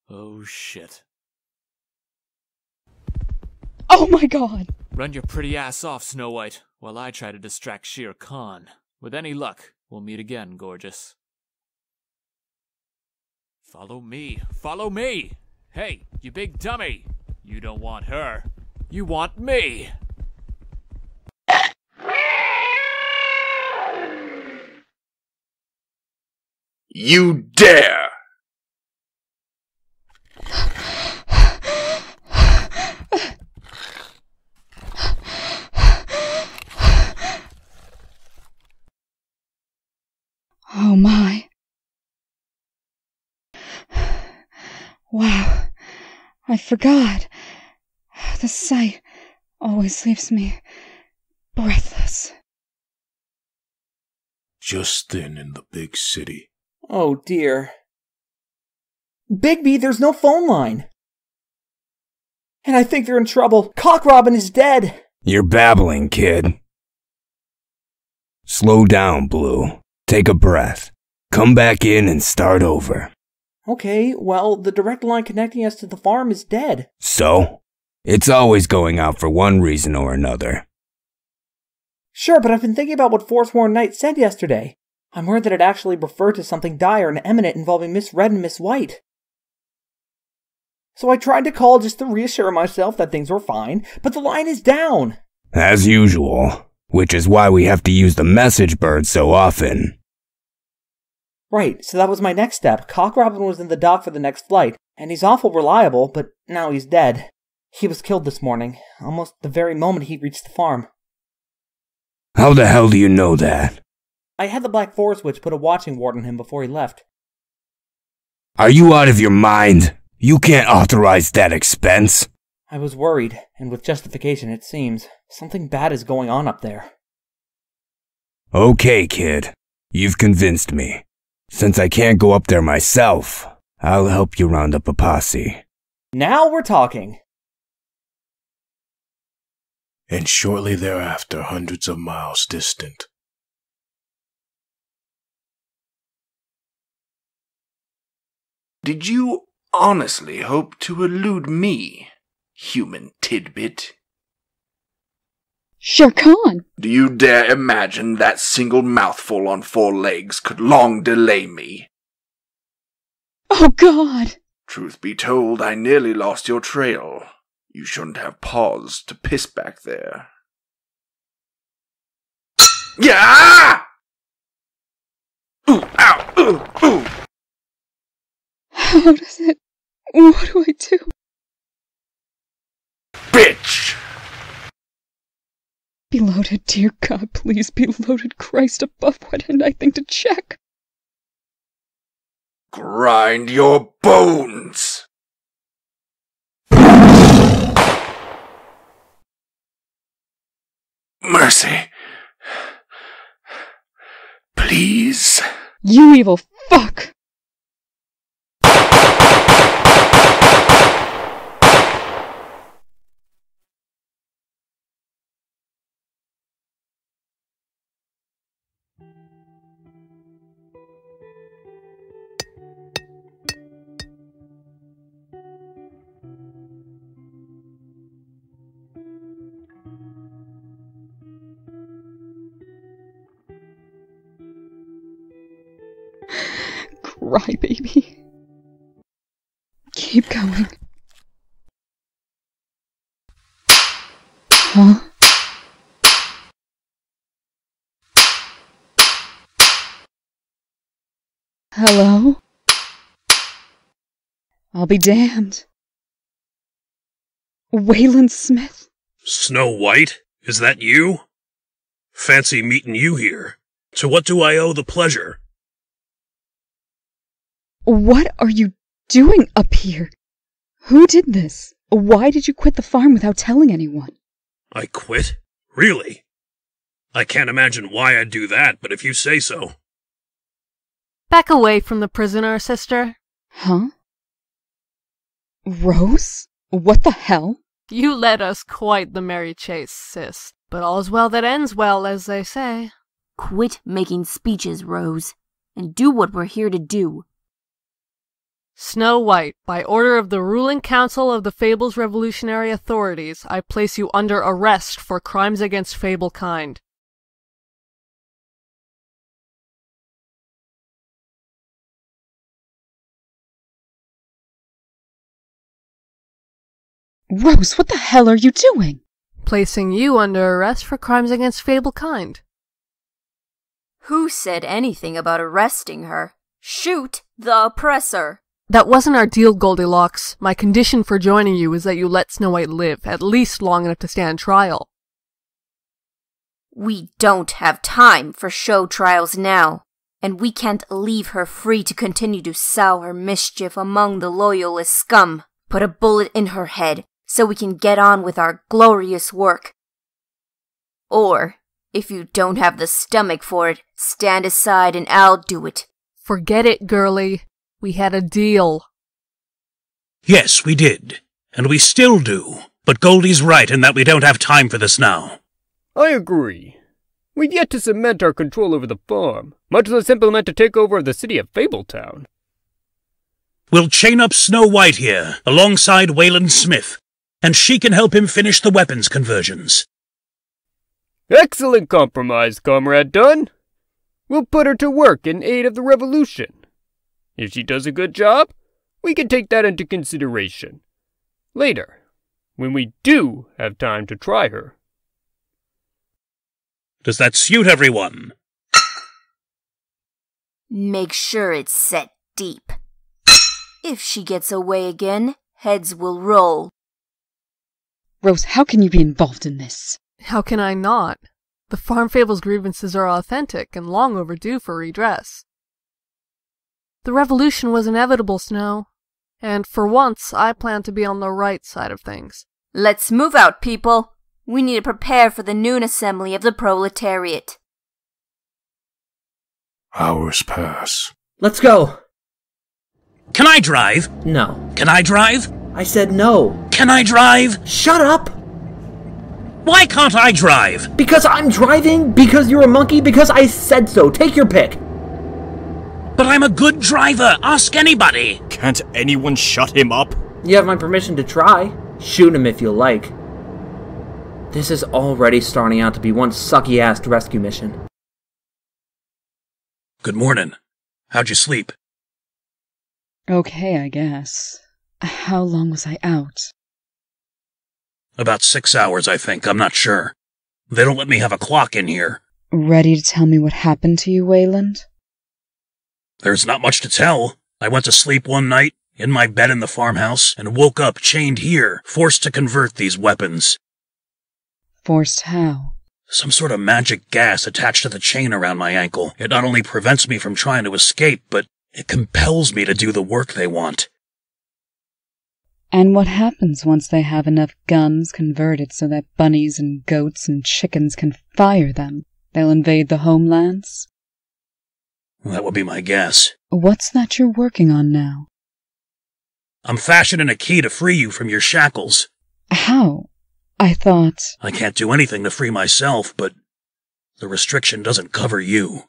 Oh, shit. Oh my god! Run your pretty ass off, Snow White, while I try to distract Shere Khan. With any luck, we'll meet again, gorgeous. Follow me! Follow me! Hey, you big dummy! You don't want her. You want me! You dare! Oh my. Wow. I forgot. The sight always leaves me breathless. Just then in the big city. Oh dear. Bigby, there's no phone line. And I think they're in trouble. Cock Robin is dead. You're babbling, kid. Slow down, Blue. Take a breath. Come back in and start over. Okay, well, the direct line connecting us to the farm is dead. So? It's always going out for one reason or another. Sure, but I've been thinking about what Forsworn Knight said yesterday. I'm worried that it actually referred to something dire and imminent involving Miss Red and Miss White. So I tried to call just to reassure myself that things were fine, but the line is down. As usual, which is why we have to use the message bird so often. Right, so that was my next step. Cock Robin was in the dock for the next flight, and he's awful reliable, but now he's dead. He was killed this morning, almost the very moment he reached the farm. How the hell do you know that? I had the Black Forest Witch put a watching ward on him before he left. Are you out of your mind? You can't authorize that expense. I was worried, and with justification it seems. Something bad is going on up there. Okay, kid. You've convinced me. Since I can't go up there myself, I'll help you round up a posse. Now we're talking. And shortly thereafter, hundreds of miles distant. Did you honestly hope to elude me, human tidbit? Shere Khan! Do you dare imagine that single mouthful on four legs could long delay me? Oh, God! Truth be told, I nearly lost your trail. You shouldn't have paused to piss back there. Yeah! Ooh, ow, ooh, ooh! How does it... What do I do? Bitch! Be loaded, dear God, please be loaded, Christ above, why didn't I think to check? Grind your bones! Mercy. Please. You evil fuck! Cry, baby. Keep going. Huh? Hello? I'll be damned. Weyland Smith? Snow White? Is that you? Fancy meeting you here. To what do I owe the pleasure? What are you doing up here? Who did this? Why did you quit the farm without telling anyone? I quit? Really? I can't imagine why I'd do that, but if you say so. Back away from the prisoner, sister. Huh? Rose? What the hell? You led us quite the merry chase, sis. But all's well that ends well, as they say. Quit making speeches, Rose, and do what we're here to do. Snow White, by order of the ruling council of the Fables Revolutionary Authorities, I place you under arrest for crimes against Fablekind. Rose, what the hell are you doing? Placing you under arrest for crimes against Fablekind. Who said anything about arresting her? Shoot the oppressor! That wasn't our deal, Goldilocks. My condition for joining you is that you let Snow White live, at least long enough to stand trial. We don't have time for show trials now, and we can't leave her free to continue to sow her mischief among the loyalist scum. Put a bullet in her head so we can get on with our glorious work. Or, if you don't have the stomach for it, stand aside and I'll do it. Forget it, girlie. We had a deal. Yes, we did. And we still do. But Goldie's right in that we don't have time for this now. I agree. We've yet to cement our control over the farm, much less implement a takeover of the city of Fabletown. We'll chain up Snow White here, alongside Weyland Smith, and she can help him finish the weapons conversions. Excellent compromise, Comrade Dunn. We'll put her to work in aid of the revolution. If she does a good job, we can take that into consideration. Later, when we do have time to try her. Does that suit everyone? Make sure it's set deep. If she gets away again, heads will roll. Rose, how can you be involved in this? How can I not? The Farm Fables grievances are authentic and long overdue for redress. The revolution was inevitable, Snow. And for once, I plan to be on the right side of things. Let's move out, people. We need to prepare for the noon assembly of the proletariat. Hours pass. Let's go. Can I drive? No. Can I drive? I said no. Can I drive? Shut up! Why can't I drive? Because I'm driving, because you're a monkey, because I said so. Take your pick. But I'm a good driver. Ask anybody. Can't anyone shut him up? You have my permission to try. Shoot him if you like. This is already starting out to be one sucky-ass rescue mission. Good morning. How'd you sleep? Okay, I guess. How long was I out? About six hours, I think. I'm not sure. They don't let me have a clock in here. Ready to tell me what happened to you, Weyland? There's not much to tell. I went to sleep one night, in my bed in the farmhouse, and woke up chained here, forced to convert these weapons. Forced how? Some sort of magic gas attached to the chain around my ankle. It not only prevents me from trying to escape, but it compels me to do the work they want. And what happens once they have enough guns converted so that bunnies and goats and chickens can fire them? They'll invade the homelands? That would be my guess. What's that you're working on now? I'm fashioning a key to free you from your shackles. How? I thought... I can't do anything to free myself, but the restriction doesn't cover you.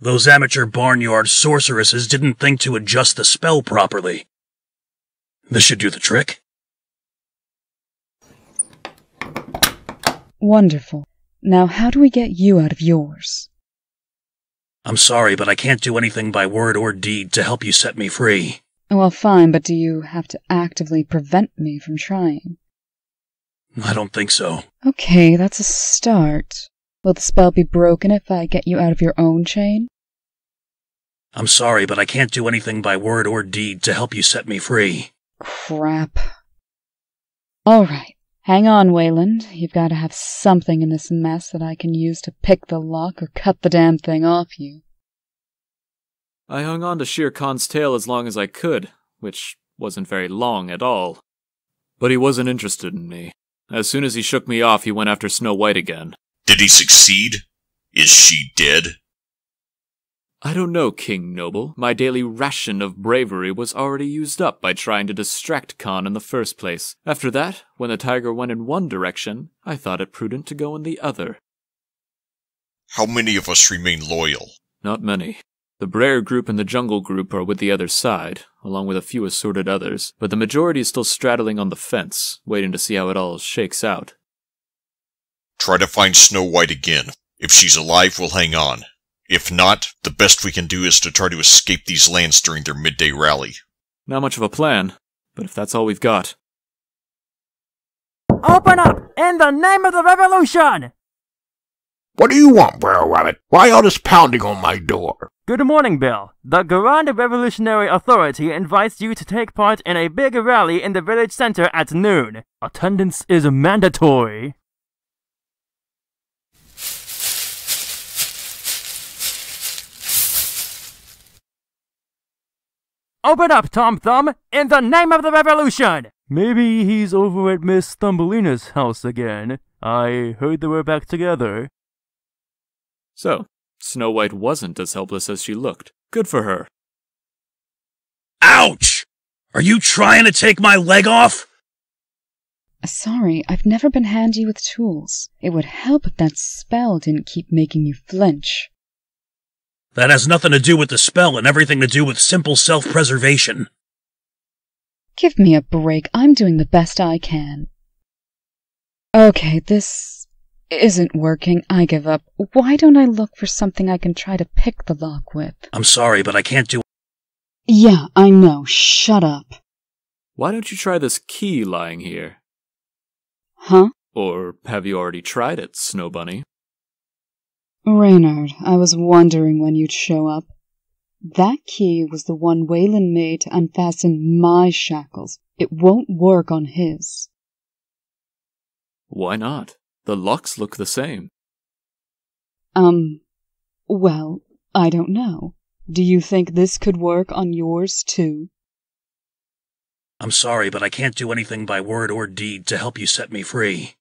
Those amateur barnyard sorceresses didn't think to adjust the spell properly. This should do the trick. Wonderful. Now how do we get you out of yours? I'm sorry, but I can't do anything by word or deed to help you set me free. Well, fine, but do you have to actively prevent me from trying? I don't think so. Okay, that's a start. Will the spell be broken if I get you out of your own chain? I'm sorry, but I can't do anything by word or deed to help you set me free. Crap. All right. Hang on, Weyland. You've got to have something in this mess that I can use to pick the lock or cut the damn thing off you. I hung on to Shere Khan's tail as long as I could, which wasn't very long at all. But he wasn't interested in me. As soon as he shook me off, he went after Snow White again. Did he succeed? Is she dead? I don't know, King Noble. My daily ration of bravery was already used up by trying to distract Khan in the first place. After that, when the tiger went in one direction, I thought it prudent to go in the other. How many of us remain loyal? Not many. The Brer group and the Jungle group are with the other side, along with a few assorted others, but the majority is still straddling on the fence, waiting to see how it all shakes out. Try to find Snow White again. If she's alive, we'll hang on. If not, the best we can do is to try to escape these lands during their midday rally. Not much of a plan, but if that's all we've got. Open up, in the name of the revolution! What do you want, Brer Rabbit? Why all this pounding on my door? Good morning, Bill. The Grand Revolutionary Authority invites you to take part in a big rally in the village center at noon. Attendance is mandatory. Open up, Tom Thumb, in the name of the revolution! Maybe he's over at Miss Thumbelina's house again. I heard they were back together. So, Snow White wasn't as helpless as she looked. Good for her. Ouch! Are you trying to take my leg off? Sorry, I've never been handy with tools. It would help if that spell didn't keep making you flinch. That has nothing to do with the spell and everything to do with simple self-preservation. Give me a break. I'm doing the best I can. Okay, this isn't working. I give up. Why don't I look for something I can try to pick the lock with? I'm sorry, but I can't do... Yeah, I know. Shut up. Why don't you try this key lying here? Huh? Or have you already tried it, Snow Bunny? Reynard, I was wondering when you'd show up. That key was the one Weyland made to unfasten my shackles. It won't work on his. Why not? The locks look the same. Um, well, I don't know. Do you think this could work on yours, too? I'm sorry, but I can't do anything by word or deed to help you set me free.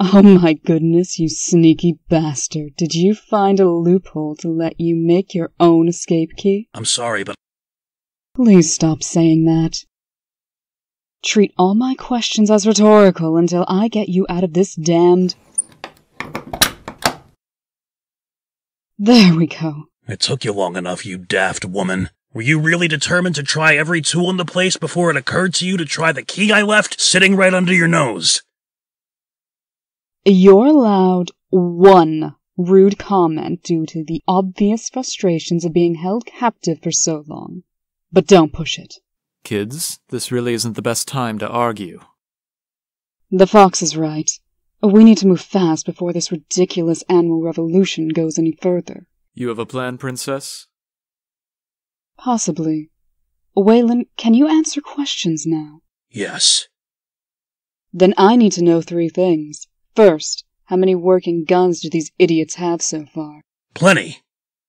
Oh my goodness, you sneaky bastard. Did you find a loophole to let you make your own escape key? I'm sorry, but... Please stop saying that. Treat all my questions as rhetorical until I get you out of this damned... There we go. It took you long enough, you daft woman. Were you really determined to try every tool in the place before it occurred to you to try the key I left sitting right under your nose? You're allowed one rude comment due to the obvious frustrations of being held captive for so long. But don't push it. Kids, this really isn't the best time to argue. The fox is right. We need to move fast before this ridiculous animal revolution goes any further. You have a plan, Princess? Possibly. Weyland, can you answer questions now? Yes. Then I need to know three things. First, how many working guns do these idiots have so far? Plenty.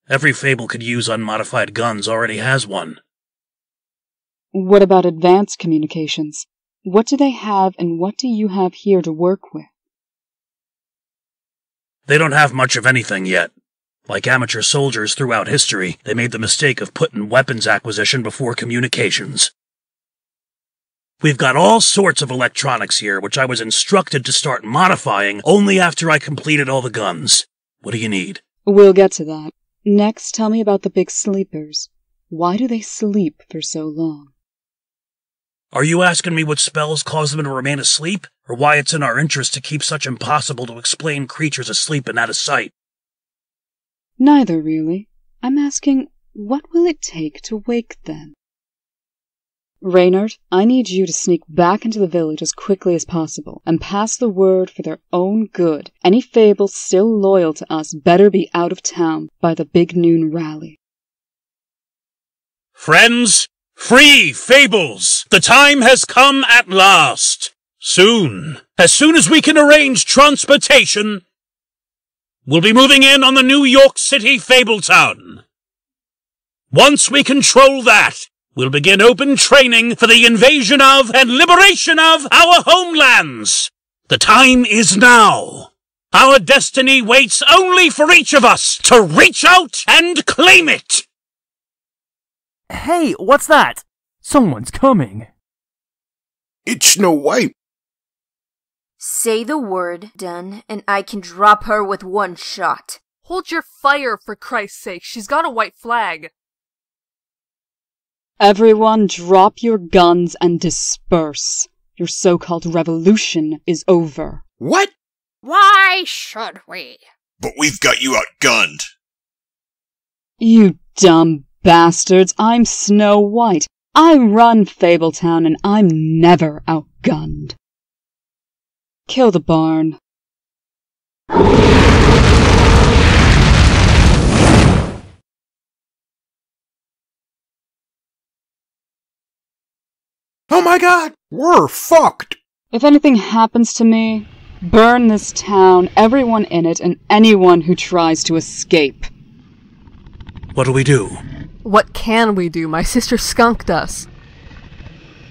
Every fable could use unmodified guns already has one. What about advanced communications? What do they have and what do you have here to work with? They don't have much of anything yet. Like amateur soldiers throughout history, they made the mistake of putting weapons acquisition before communications. We've got all sorts of electronics here, which I was instructed to start modifying only after I completed all the guns. What do you need? We'll get to that. Next, tell me about the big sleepers. Why do they sleep for so long? Are you asking me what spells cause them to remain asleep, or why it's in our interest to keep such impossible-to-explain creatures asleep and out of sight? Neither, really. I'm asking, what will it take to wake them? Reynard, I need you to sneak back into the village as quickly as possible, and pass the word for their own good. Any fables still loyal to us better be out of town by the big noon rally. Friends, free fables! The time has come at last! Soon, as soon as we can arrange transportation, we'll be moving in on the New York City Fabletown. Once we control that, we'll begin open training for the invasion of and liberation of our homelands. The time is now. Our destiny waits only for each of us to reach out and claim it. Hey, what's that? Someone's coming. It's Snow White. Say the word, Dunn, and I can drop her with one shot. Hold your fire, for Christ's sake. She's got a white flag. Everyone, drop your guns and disperse. Your so-called revolution is over. What? Why should we? But we've got you outgunned. You dumb bastards. I'm Snow White. I run Fabletown and I'm never outgunned. Kill the barn. Oh my god! We're fucked! If anything happens to me, burn this town, everyone in it, and anyone who tries to escape. What do we do? What can we do? My sister skunked us.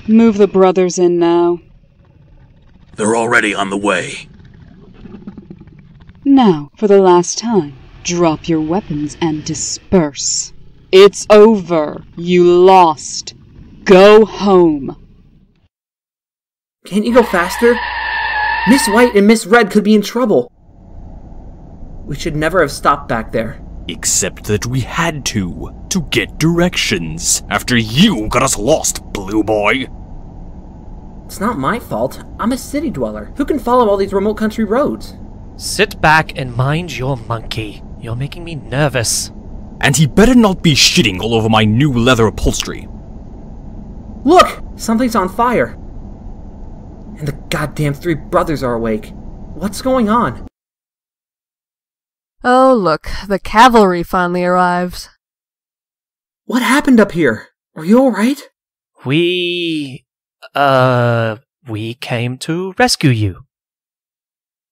Move the brothers in now. They're already on the way. Now, for the last time, drop your weapons and disperse. It's over. You lost. Go home. Can't you go faster? Miss White and Miss Red could be in trouble. We should never have stopped back there. except that we had to, to get directions, after you got us lost, Blue Boy. It's not my fault. I'm a city dweller. Who can follow all these remote country roads? Sit back and mind your monkey. You're making me nervous. And he better not be shitting all over my new leather upholstery. Look! Something's on fire. And the goddamn three brothers are awake. What's going on? Oh, look, the cavalry finally arrives. What happened up here? Are you alright? We... uh... we came to rescue you.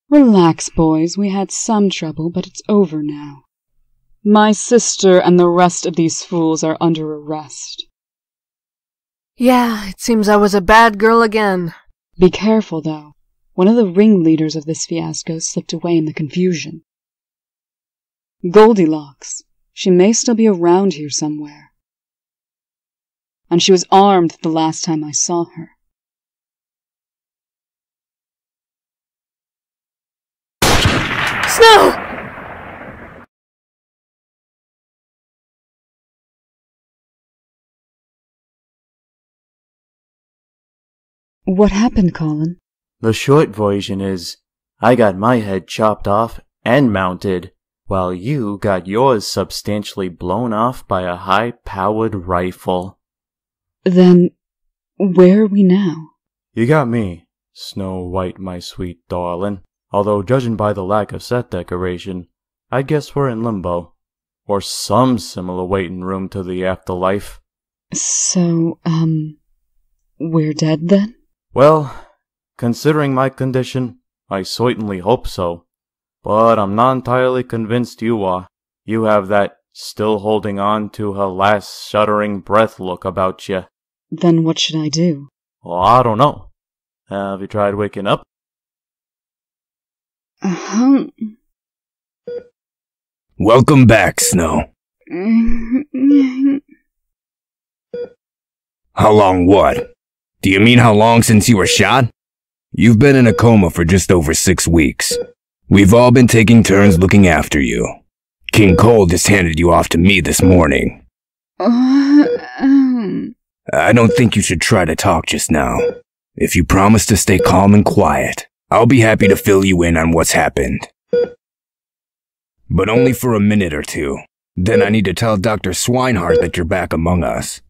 Relax, boys. We had some trouble, but it's over now. My sister and the rest of these fools are under arrest. Yeah, it seems I was a bad girl again. Be careful, though. One of the ringleaders of this fiasco slipped away in the confusion. Goldilocks. She may still be around here somewhere. And she was armed the last time I saw her. Snow! What happened, Colin? The short version is, I got my head chopped off and mounted, while you got yours substantially blown off by a high-powered rifle. Then, where are we now? You got me, Snow White, my sweet darling. Although, judging by the lack of set decoration, I guess we're in limbo. Or some similar waiting room to the afterlife. So, um, we're dead then? Well, considering my condition, I certainly hope so. But I'm not entirely convinced you are. You have that still-holding-on-to-her-last-shuddering-breath look about you. Then what should I do? Well, I don't know. Have you tried waking up? Uh-huh. Welcome back, Snow. How long what? Do you mean how long since you were shot? You've been in a coma for just over six weeks. We've all been taking turns looking after you. King Cole just handed you off to me this morning. I don't think you should try to talk just now. If you promise to stay calm and quiet, I'll be happy to fill you in on what's happened. But only for a minute or two. Then I need to tell Doctor Swinehart that you're back among us.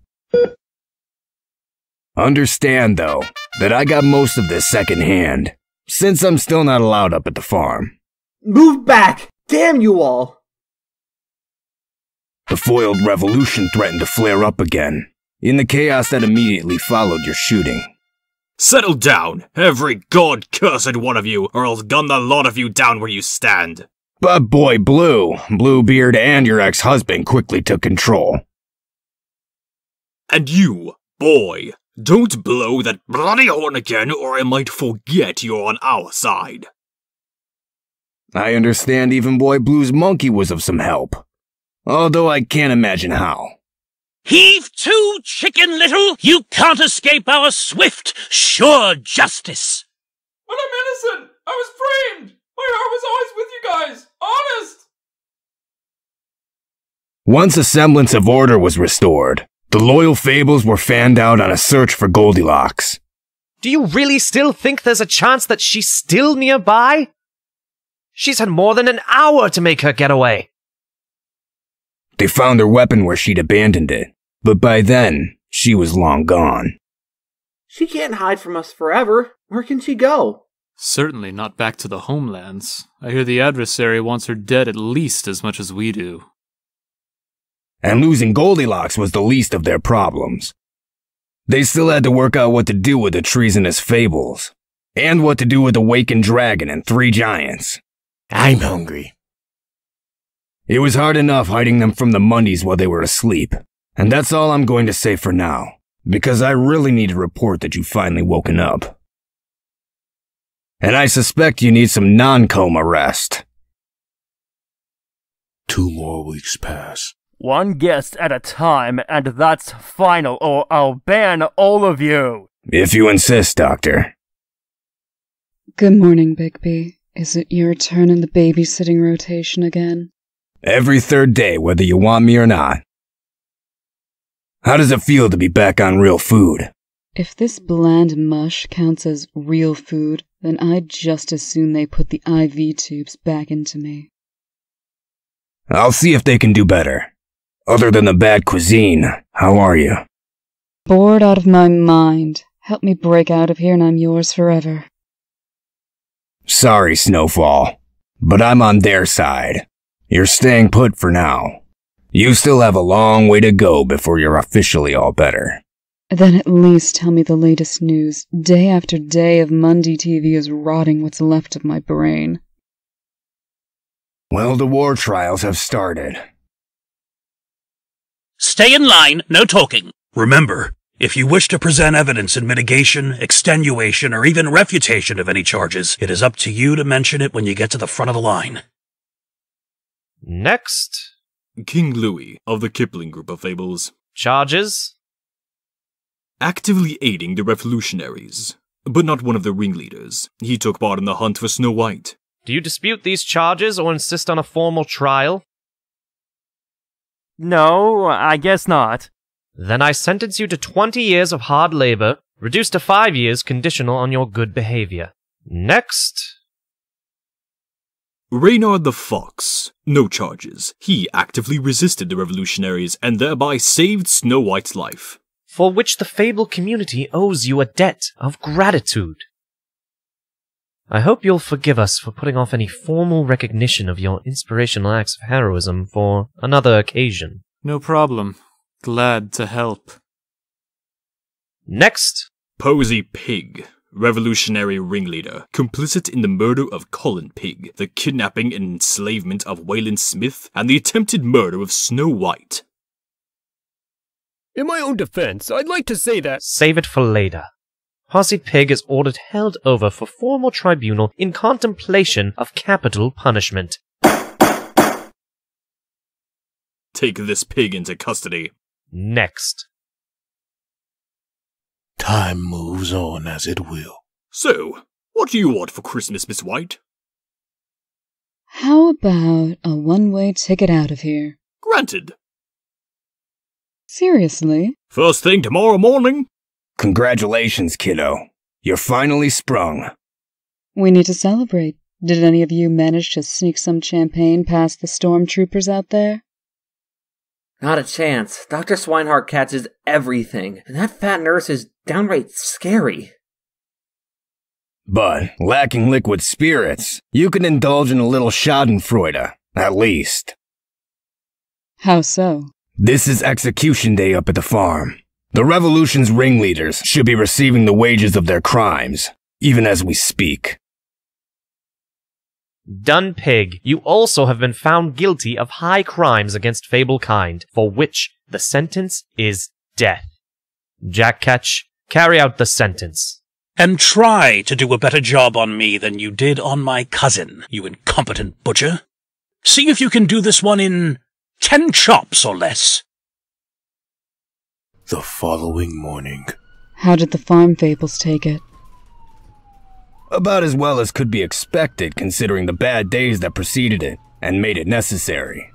Understand, though, that I got most of this secondhand, since I'm still not allowed up at the farm. Move back! Damn you all! The foiled revolution threatened to flare up again, in the chaos that immediately followed your shooting. Settle down, every god-cursed one of you, or I'll gun the lot of you down where you stand. But Boy Blue, Bluebeard, and your ex-husband quickly took control. And you, Boy... don't blow that bloody horn again, or I might forget you're on our side. I understand even Boy Blue's monkey was of some help. Although I can't imagine how. Heave to, chicken little! You can't escape our swift, sure justice! But I'm innocent! I was framed! My heart was always with you guys! Honest! Once a semblance of order was restored, the loyal Fables were fanned out on a search for Goldilocks. Do you really still think there's a chance that she's still nearby? She's had more than an hour to make her getaway. They found her weapon where she'd abandoned it, but by then, she was long gone. She can't hide from us forever. Where can she go? Certainly not back to the homelands. I hear the adversary wants her dead at least as much as we do. And losing Goldilocks was the least of their problems. They still had to work out what to do with the treasonous Fables, and what to do with the wakened dragon and three giants. I'm hungry. It was hard enough hiding them from the Mundys while they were asleep, and that's all I'm going to say for now, because I really need to report that you've finally woken up. And I suspect you need some non-coma rest. Two more weeks pass. One guest at a time, and that's final, or I'll ban all of you! If you insist, Doctor. Good morning, Bigby. Is it your turn in the babysitting rotation again? Every third day, whether you want me or not. How does it feel to be back on real food? If this bland mush counts as real food, then I'd just as soon they put the I V tubes back into me. I'll see if they can do better. Other than the bad cuisine, how are you? Bored out of my mind. Help me break out of here and I'm yours forever. Sorry, Snowfall, but I'm on their side. You're staying put for now. You still have a long way to go before you're officially all better. Then at least tell me the latest news. Day after day of Mundy T V is rotting what's left of my brain. Well, the war trials have started. Stay in line, no talking. Remember, if you wish to present evidence in mitigation, extenuation, or even refutation of any charges, it is up to you to mention it when you get to the front of the line. Next. King Louis, of the Kipling group of fables. Charges? Actively aiding the revolutionaries, but not one of the ringleaders. He took part in the hunt for Snow White. Do you dispute these charges or insist on a formal trial? No, I guess not. Then I sentence you to twenty years of hard labor, reduced to five years conditional on your good behavior. Next. Reynard the Fox. No charges. He actively resisted the revolutionaries and thereby saved Snow White's life. For which the fable community owes you a debt of gratitude. I hope you'll forgive us for putting off any formal recognition of your inspirational acts of heroism for another occasion. No problem. Glad to help. Next. Posey Pig, revolutionary ringleader, complicit in the murder of Colin Pig, the kidnapping and enslavement of Weyland Smith, and the attempted murder of Snow White. In my own defense, I'd like to say that— Save it for later. Posey Pig is ordered held over for formal tribunal in contemplation of capital punishment. Take this pig into custody. Next. Time moves on as it will. So, what do you want for Christmas, Miss White? How about a one-way ticket out of here? Granted. Seriously? First thing tomorrow morning? Congratulations, kiddo. You're finally sprung. We need to celebrate. Did any of you manage to sneak some champagne past the stormtroopers out there? Not a chance. Doctor Swinehart catches everything, and that fat nurse is downright scary. But, lacking liquid spirits, you can indulge in a little schadenfreude, at least. How so? This is execution day up at the farm. The revolution's ringleaders should be receiving the wages of their crimes, even as we speak. Dunn Pig, you also have been found guilty of high crimes against Fable Kind, for which the sentence is death. Jack Ketch, carry out the sentence. And try to do a better job on me than you did on my cousin, you incompetent butcher. See if you can do this one in ten chops or less. The following morning. How did the farm fables take it? About as well as could be expected, considering the bad days that preceded it and made it necessary.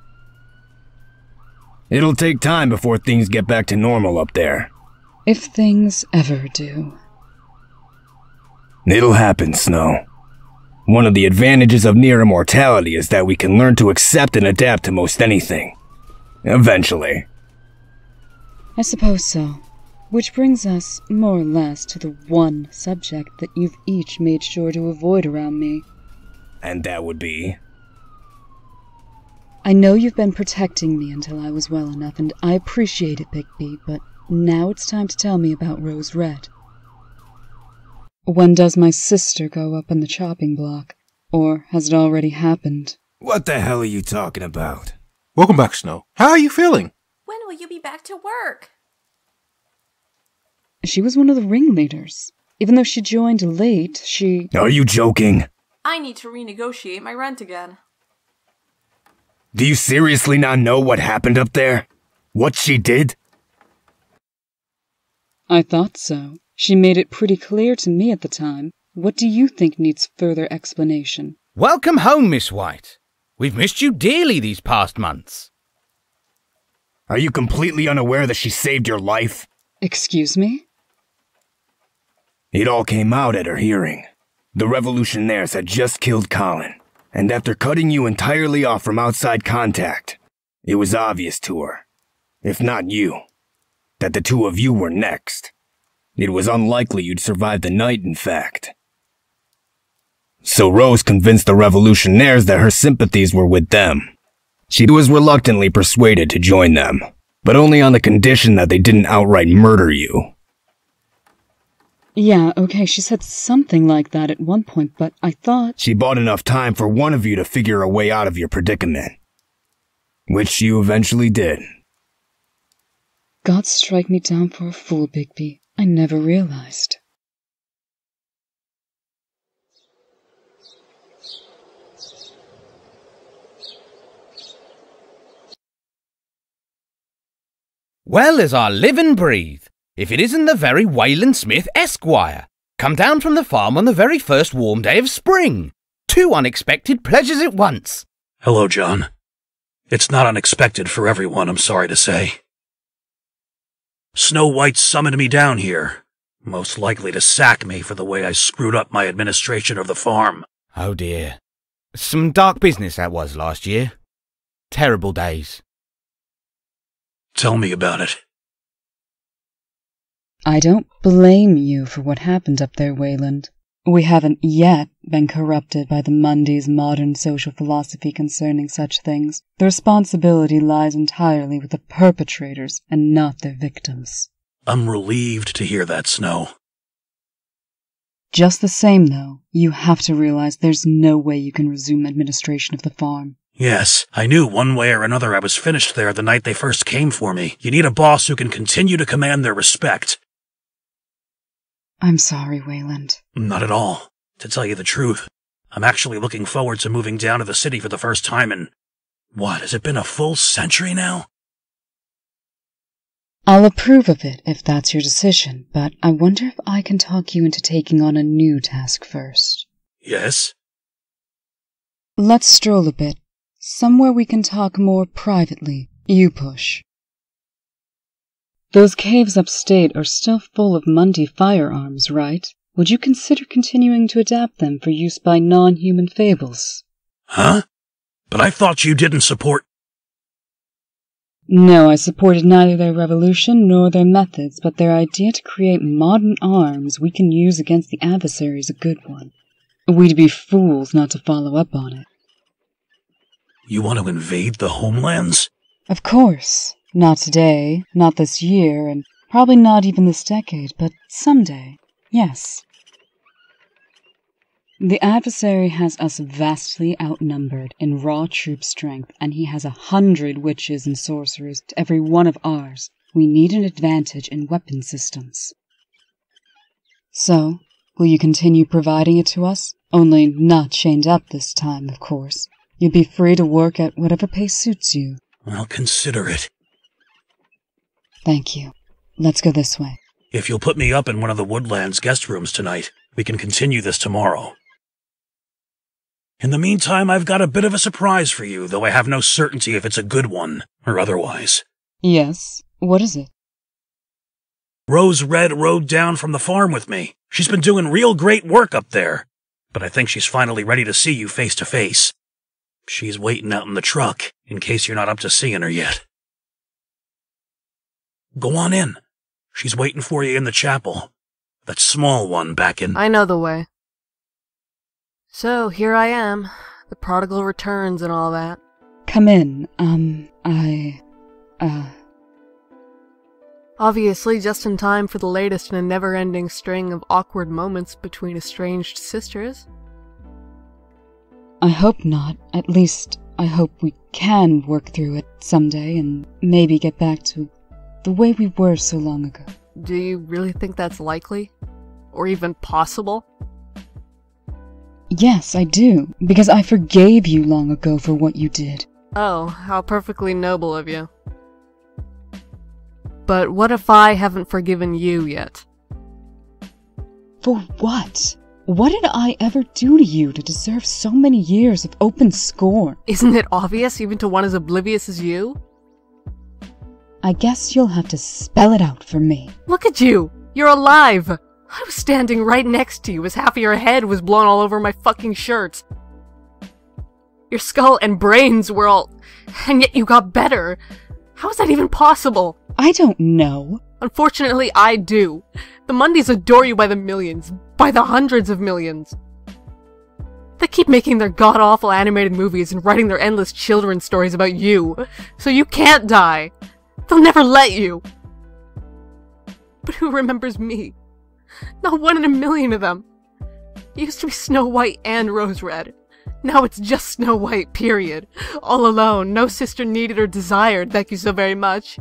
It'll take time before things get back to normal up there. If things ever do. It'll happen, Snow. One of the advantages of near immortality is that we can learn to accept and adapt to most anything. Eventually. I suppose so. Which brings us, more or less, to the one subject that you've each made sure to avoid around me. And that would be? I know you've been protecting me until I was well enough, and I appreciate it, Bigby, but now it's time to tell me about Rose Red. When does my sister go up on the chopping block? Or has it already happened? What the hell are you talking about? Welcome back, Snow. How are you feeling? When will you be back to work? She was one of the ringleaders. Even though she joined late, she... Are you joking? I need to renegotiate my rent again. Do you seriously not know what happened up there? What she did? I thought so. She made it pretty clear to me at the time. What do you think needs further explanation? Welcome home, Miss White. We've missed you dearly these past months. Are you completely unaware that she saved your life? Excuse me? It all came out at her hearing. The revolutionaires had just killed Colin, and after cutting you entirely off from outside contact, it was obvious to her, if not you, that the two of you were next. It was unlikely you'd survive the night, in fact. So Rose convinced the revolutionaires that her sympathies were with them. She was reluctantly persuaded to join them, but only on the condition that they didn't outright murder you. Yeah, okay, she said something like that at one point, but I thought... She bought enough time for one of you to figure a way out of your predicament. Which you eventually did. God strike me down for a fool, Bigby. I never realized. Well, as I live and breathe, if it isn't the very Weyland Smith Esquire, come down from the farm on the very first warm day of spring. Two unexpected pleasures at once. Hello, John. It's not unexpected for everyone, I'm sorry to say. Snow White summoned me down here, most likely to sack me for the way I screwed up my administration of the farm. Oh dear. Some dark business that was last year. Terrible days. Tell me about it. I don't blame you for what happened up there, Weyland. We haven't yet been corrupted by the Mundy's modern social philosophy concerning such things. The responsibility lies entirely with the perpetrators and not their victims. I'm relieved to hear that, Snow. Just the same, though, you have to realize there's no way you can resume administration of the farm. Yes, I knew one way or another I was finished there the night they first came for me. You need a boss who can continue to command their respect. I'm sorry, Weyland. Not at all. To tell you the truth, I'm actually looking forward to moving down to the city for the first time in... What, has it been a full century now? I'll approve of it if that's your decision, but I wonder if I can talk you into taking on a new task first. Yes? Let's stroll a bit. Somewhere we can talk more privately. You push. Those caves upstate are still full of Mundy firearms, right? Would you consider continuing to adapt them for use by non-human fables? Huh? But I thought you didn't support... No, I supported neither their revolution nor their methods, but their idea to create modern arms we can use against the adversary is a good one. We'd be fools not to follow up on it. You want to invade the homelands? Of course. Not today, not this year, and probably not even this decade, but someday, yes. The adversary has us vastly outnumbered in raw troop strength, and he has a hundred witches and sorcerers to every one of ours. We need an advantage in weapon systems. So, will you continue providing it to us? Only not chained up this time, of course. You'll be free to work at whatever pace suits you. I'll consider it. Thank you. Let's go this way. If you'll put me up in one of the Woodland's guest rooms tonight, we can continue this tomorrow. In the meantime, I've got a bit of a surprise for you, though I have no certainty if it's a good one, or otherwise. Yes? What is it? Rose Red rode down from the farm with me. She's been doing real great work up there, but I think she's finally ready to see you face to face. She's waiting out in the truck, in case you're not up to seeing her yet. Go on in. She's waiting for you in the chapel. That small one back in- I know the way. So, here I am. The prodigal returns and all that. Come in. Um, I... Uh... Obviously, just in time for the latest in a never-ending string of awkward moments between estranged sisters. I hope not. At least, I hope we can work through it someday and maybe get back to... the way we were so long ago. Do you really think that's likely? Or even possible? Yes, I do, because I forgave you long ago for what you did. Oh, how perfectly noble of you. But what if I haven't forgiven you yet? For what? What did I ever do to you to deserve so many years of open scorn? Isn't it obvious, even to one as oblivious as you? I guess you'll have to spell it out for me. Look at you! You're alive! I was standing right next to you as half of your head was blown all over my fucking shirts. Your skull and brains were all... and yet you got better. How is that even possible? I don't know. Unfortunately, I do. The Mundys adore you by the millions, by the hundreds of millions. They keep making their god-awful animated movies and writing their endless children's stories about you, so you can't die. They'll never let you. But who remembers me? Not one in a million of them. It used to be Snow White and Rose Red. Now it's just Snow White, period. All alone, no sister needed or desired, thank you so very much.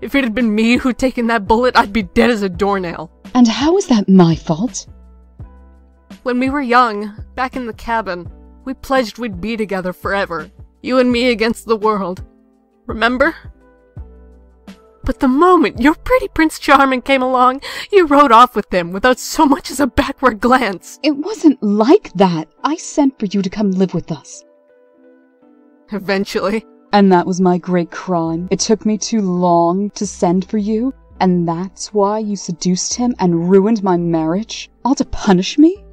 If it had been me who'd taken that bullet, I'd be dead as a doornail. And how is that my fault? When we were young, back in the cabin, we pledged we'd be together forever. You and me against the world. Remember? But the moment your pretty Prince Charming came along, you rode off with him without so much as a backward glance. It wasn't like that. I sent for you to come live with us. Eventually. And that was my great crime. It took me too long to send for you, and that's why you seduced him and ruined my marriage? All to punish me?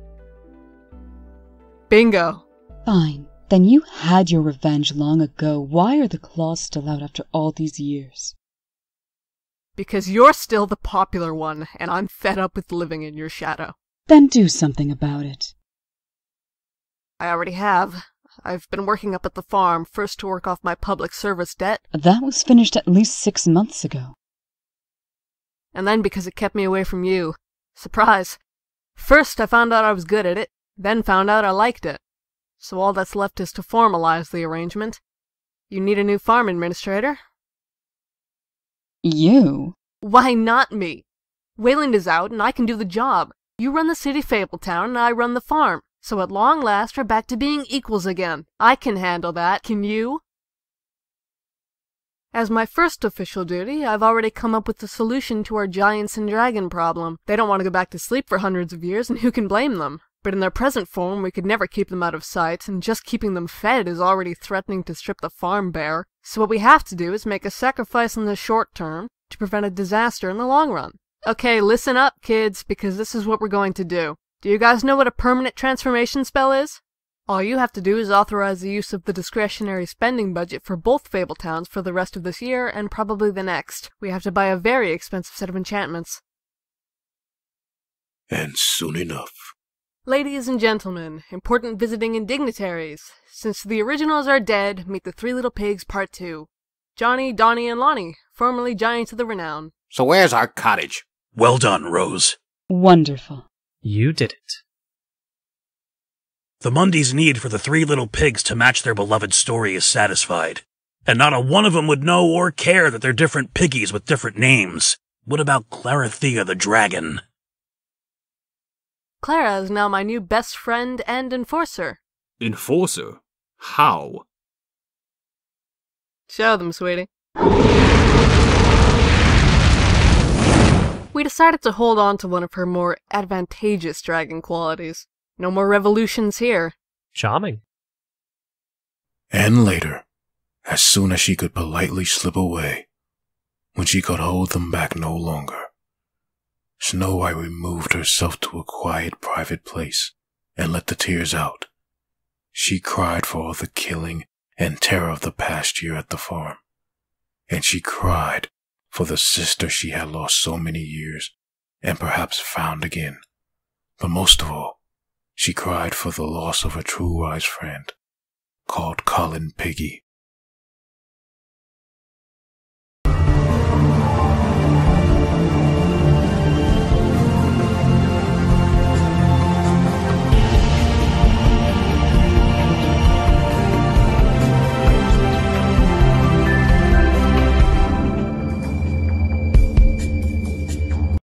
Bingo. Fine. Then you had your revenge long ago. Why are the claws still out after all these years? Because you're still the popular one, and I'm fed up with living in your shadow. Then do something about it. I already have. I've been working up at the farm, first to work off my public service debt. That was finished at least six months ago. And then because it kept me away from you. Surprise! First I found out I was good at it, then found out I liked it. So all that's left is to formalize the arrangement. You need a new farm administrator? You? Why not me? Weyland is out and I can do the job. You run the city Fabletown and I run the farm. So at long last, we're back to being equals again. I can handle that, can you? As my first official duty, I've already come up with the solution to our giants and dragon problem. They don't want to go back to sleep for hundreds of years, and who can blame them? But in their present form, we could never keep them out of sight, and just keeping them fed is already threatening to strip the farm bare. So what we have to do is make a sacrifice in the short term to prevent a disaster in the long run. Okay, listen up, kids, because this is what we're going to do. Do you guys know what a permanent transformation spell is? All you have to do is authorize the use of the discretionary spending budget for both Fabletowns for the rest of this year and probably the next. We have to buy a very expensive set of enchantments. And soon enough. Ladies and gentlemen, important visiting and dignitaries, since the originals are dead, meet the Three Little Pigs Part two. Johnny, Donnie, and Lonnie, formerly Giants of the Renown. So where's our cottage? Well done, Rose. Wonderful. You did it. The Mundys' need for the three little pigs to match their beloved story is satisfied, and not a one of them would know or care that they're different piggies with different names. What about Clarithea the dragon? Clara is now my new best friend and enforcer. Enforcer? How? Show them, sweetie. We decided to hold on to one of her more advantageous dragon qualities. No more revolutions here. Charming. And later, as soon as she could politely slip away, when she could hold them back no longer, Snow White removed herself to a quiet private place and let the tears out. She cried for all the killing and terror of the past year at the farm, and she cried for the sister she had lost so many years, and perhaps found again. But most of all, she cried for the loss of her true wise friend, called Colin Piggy,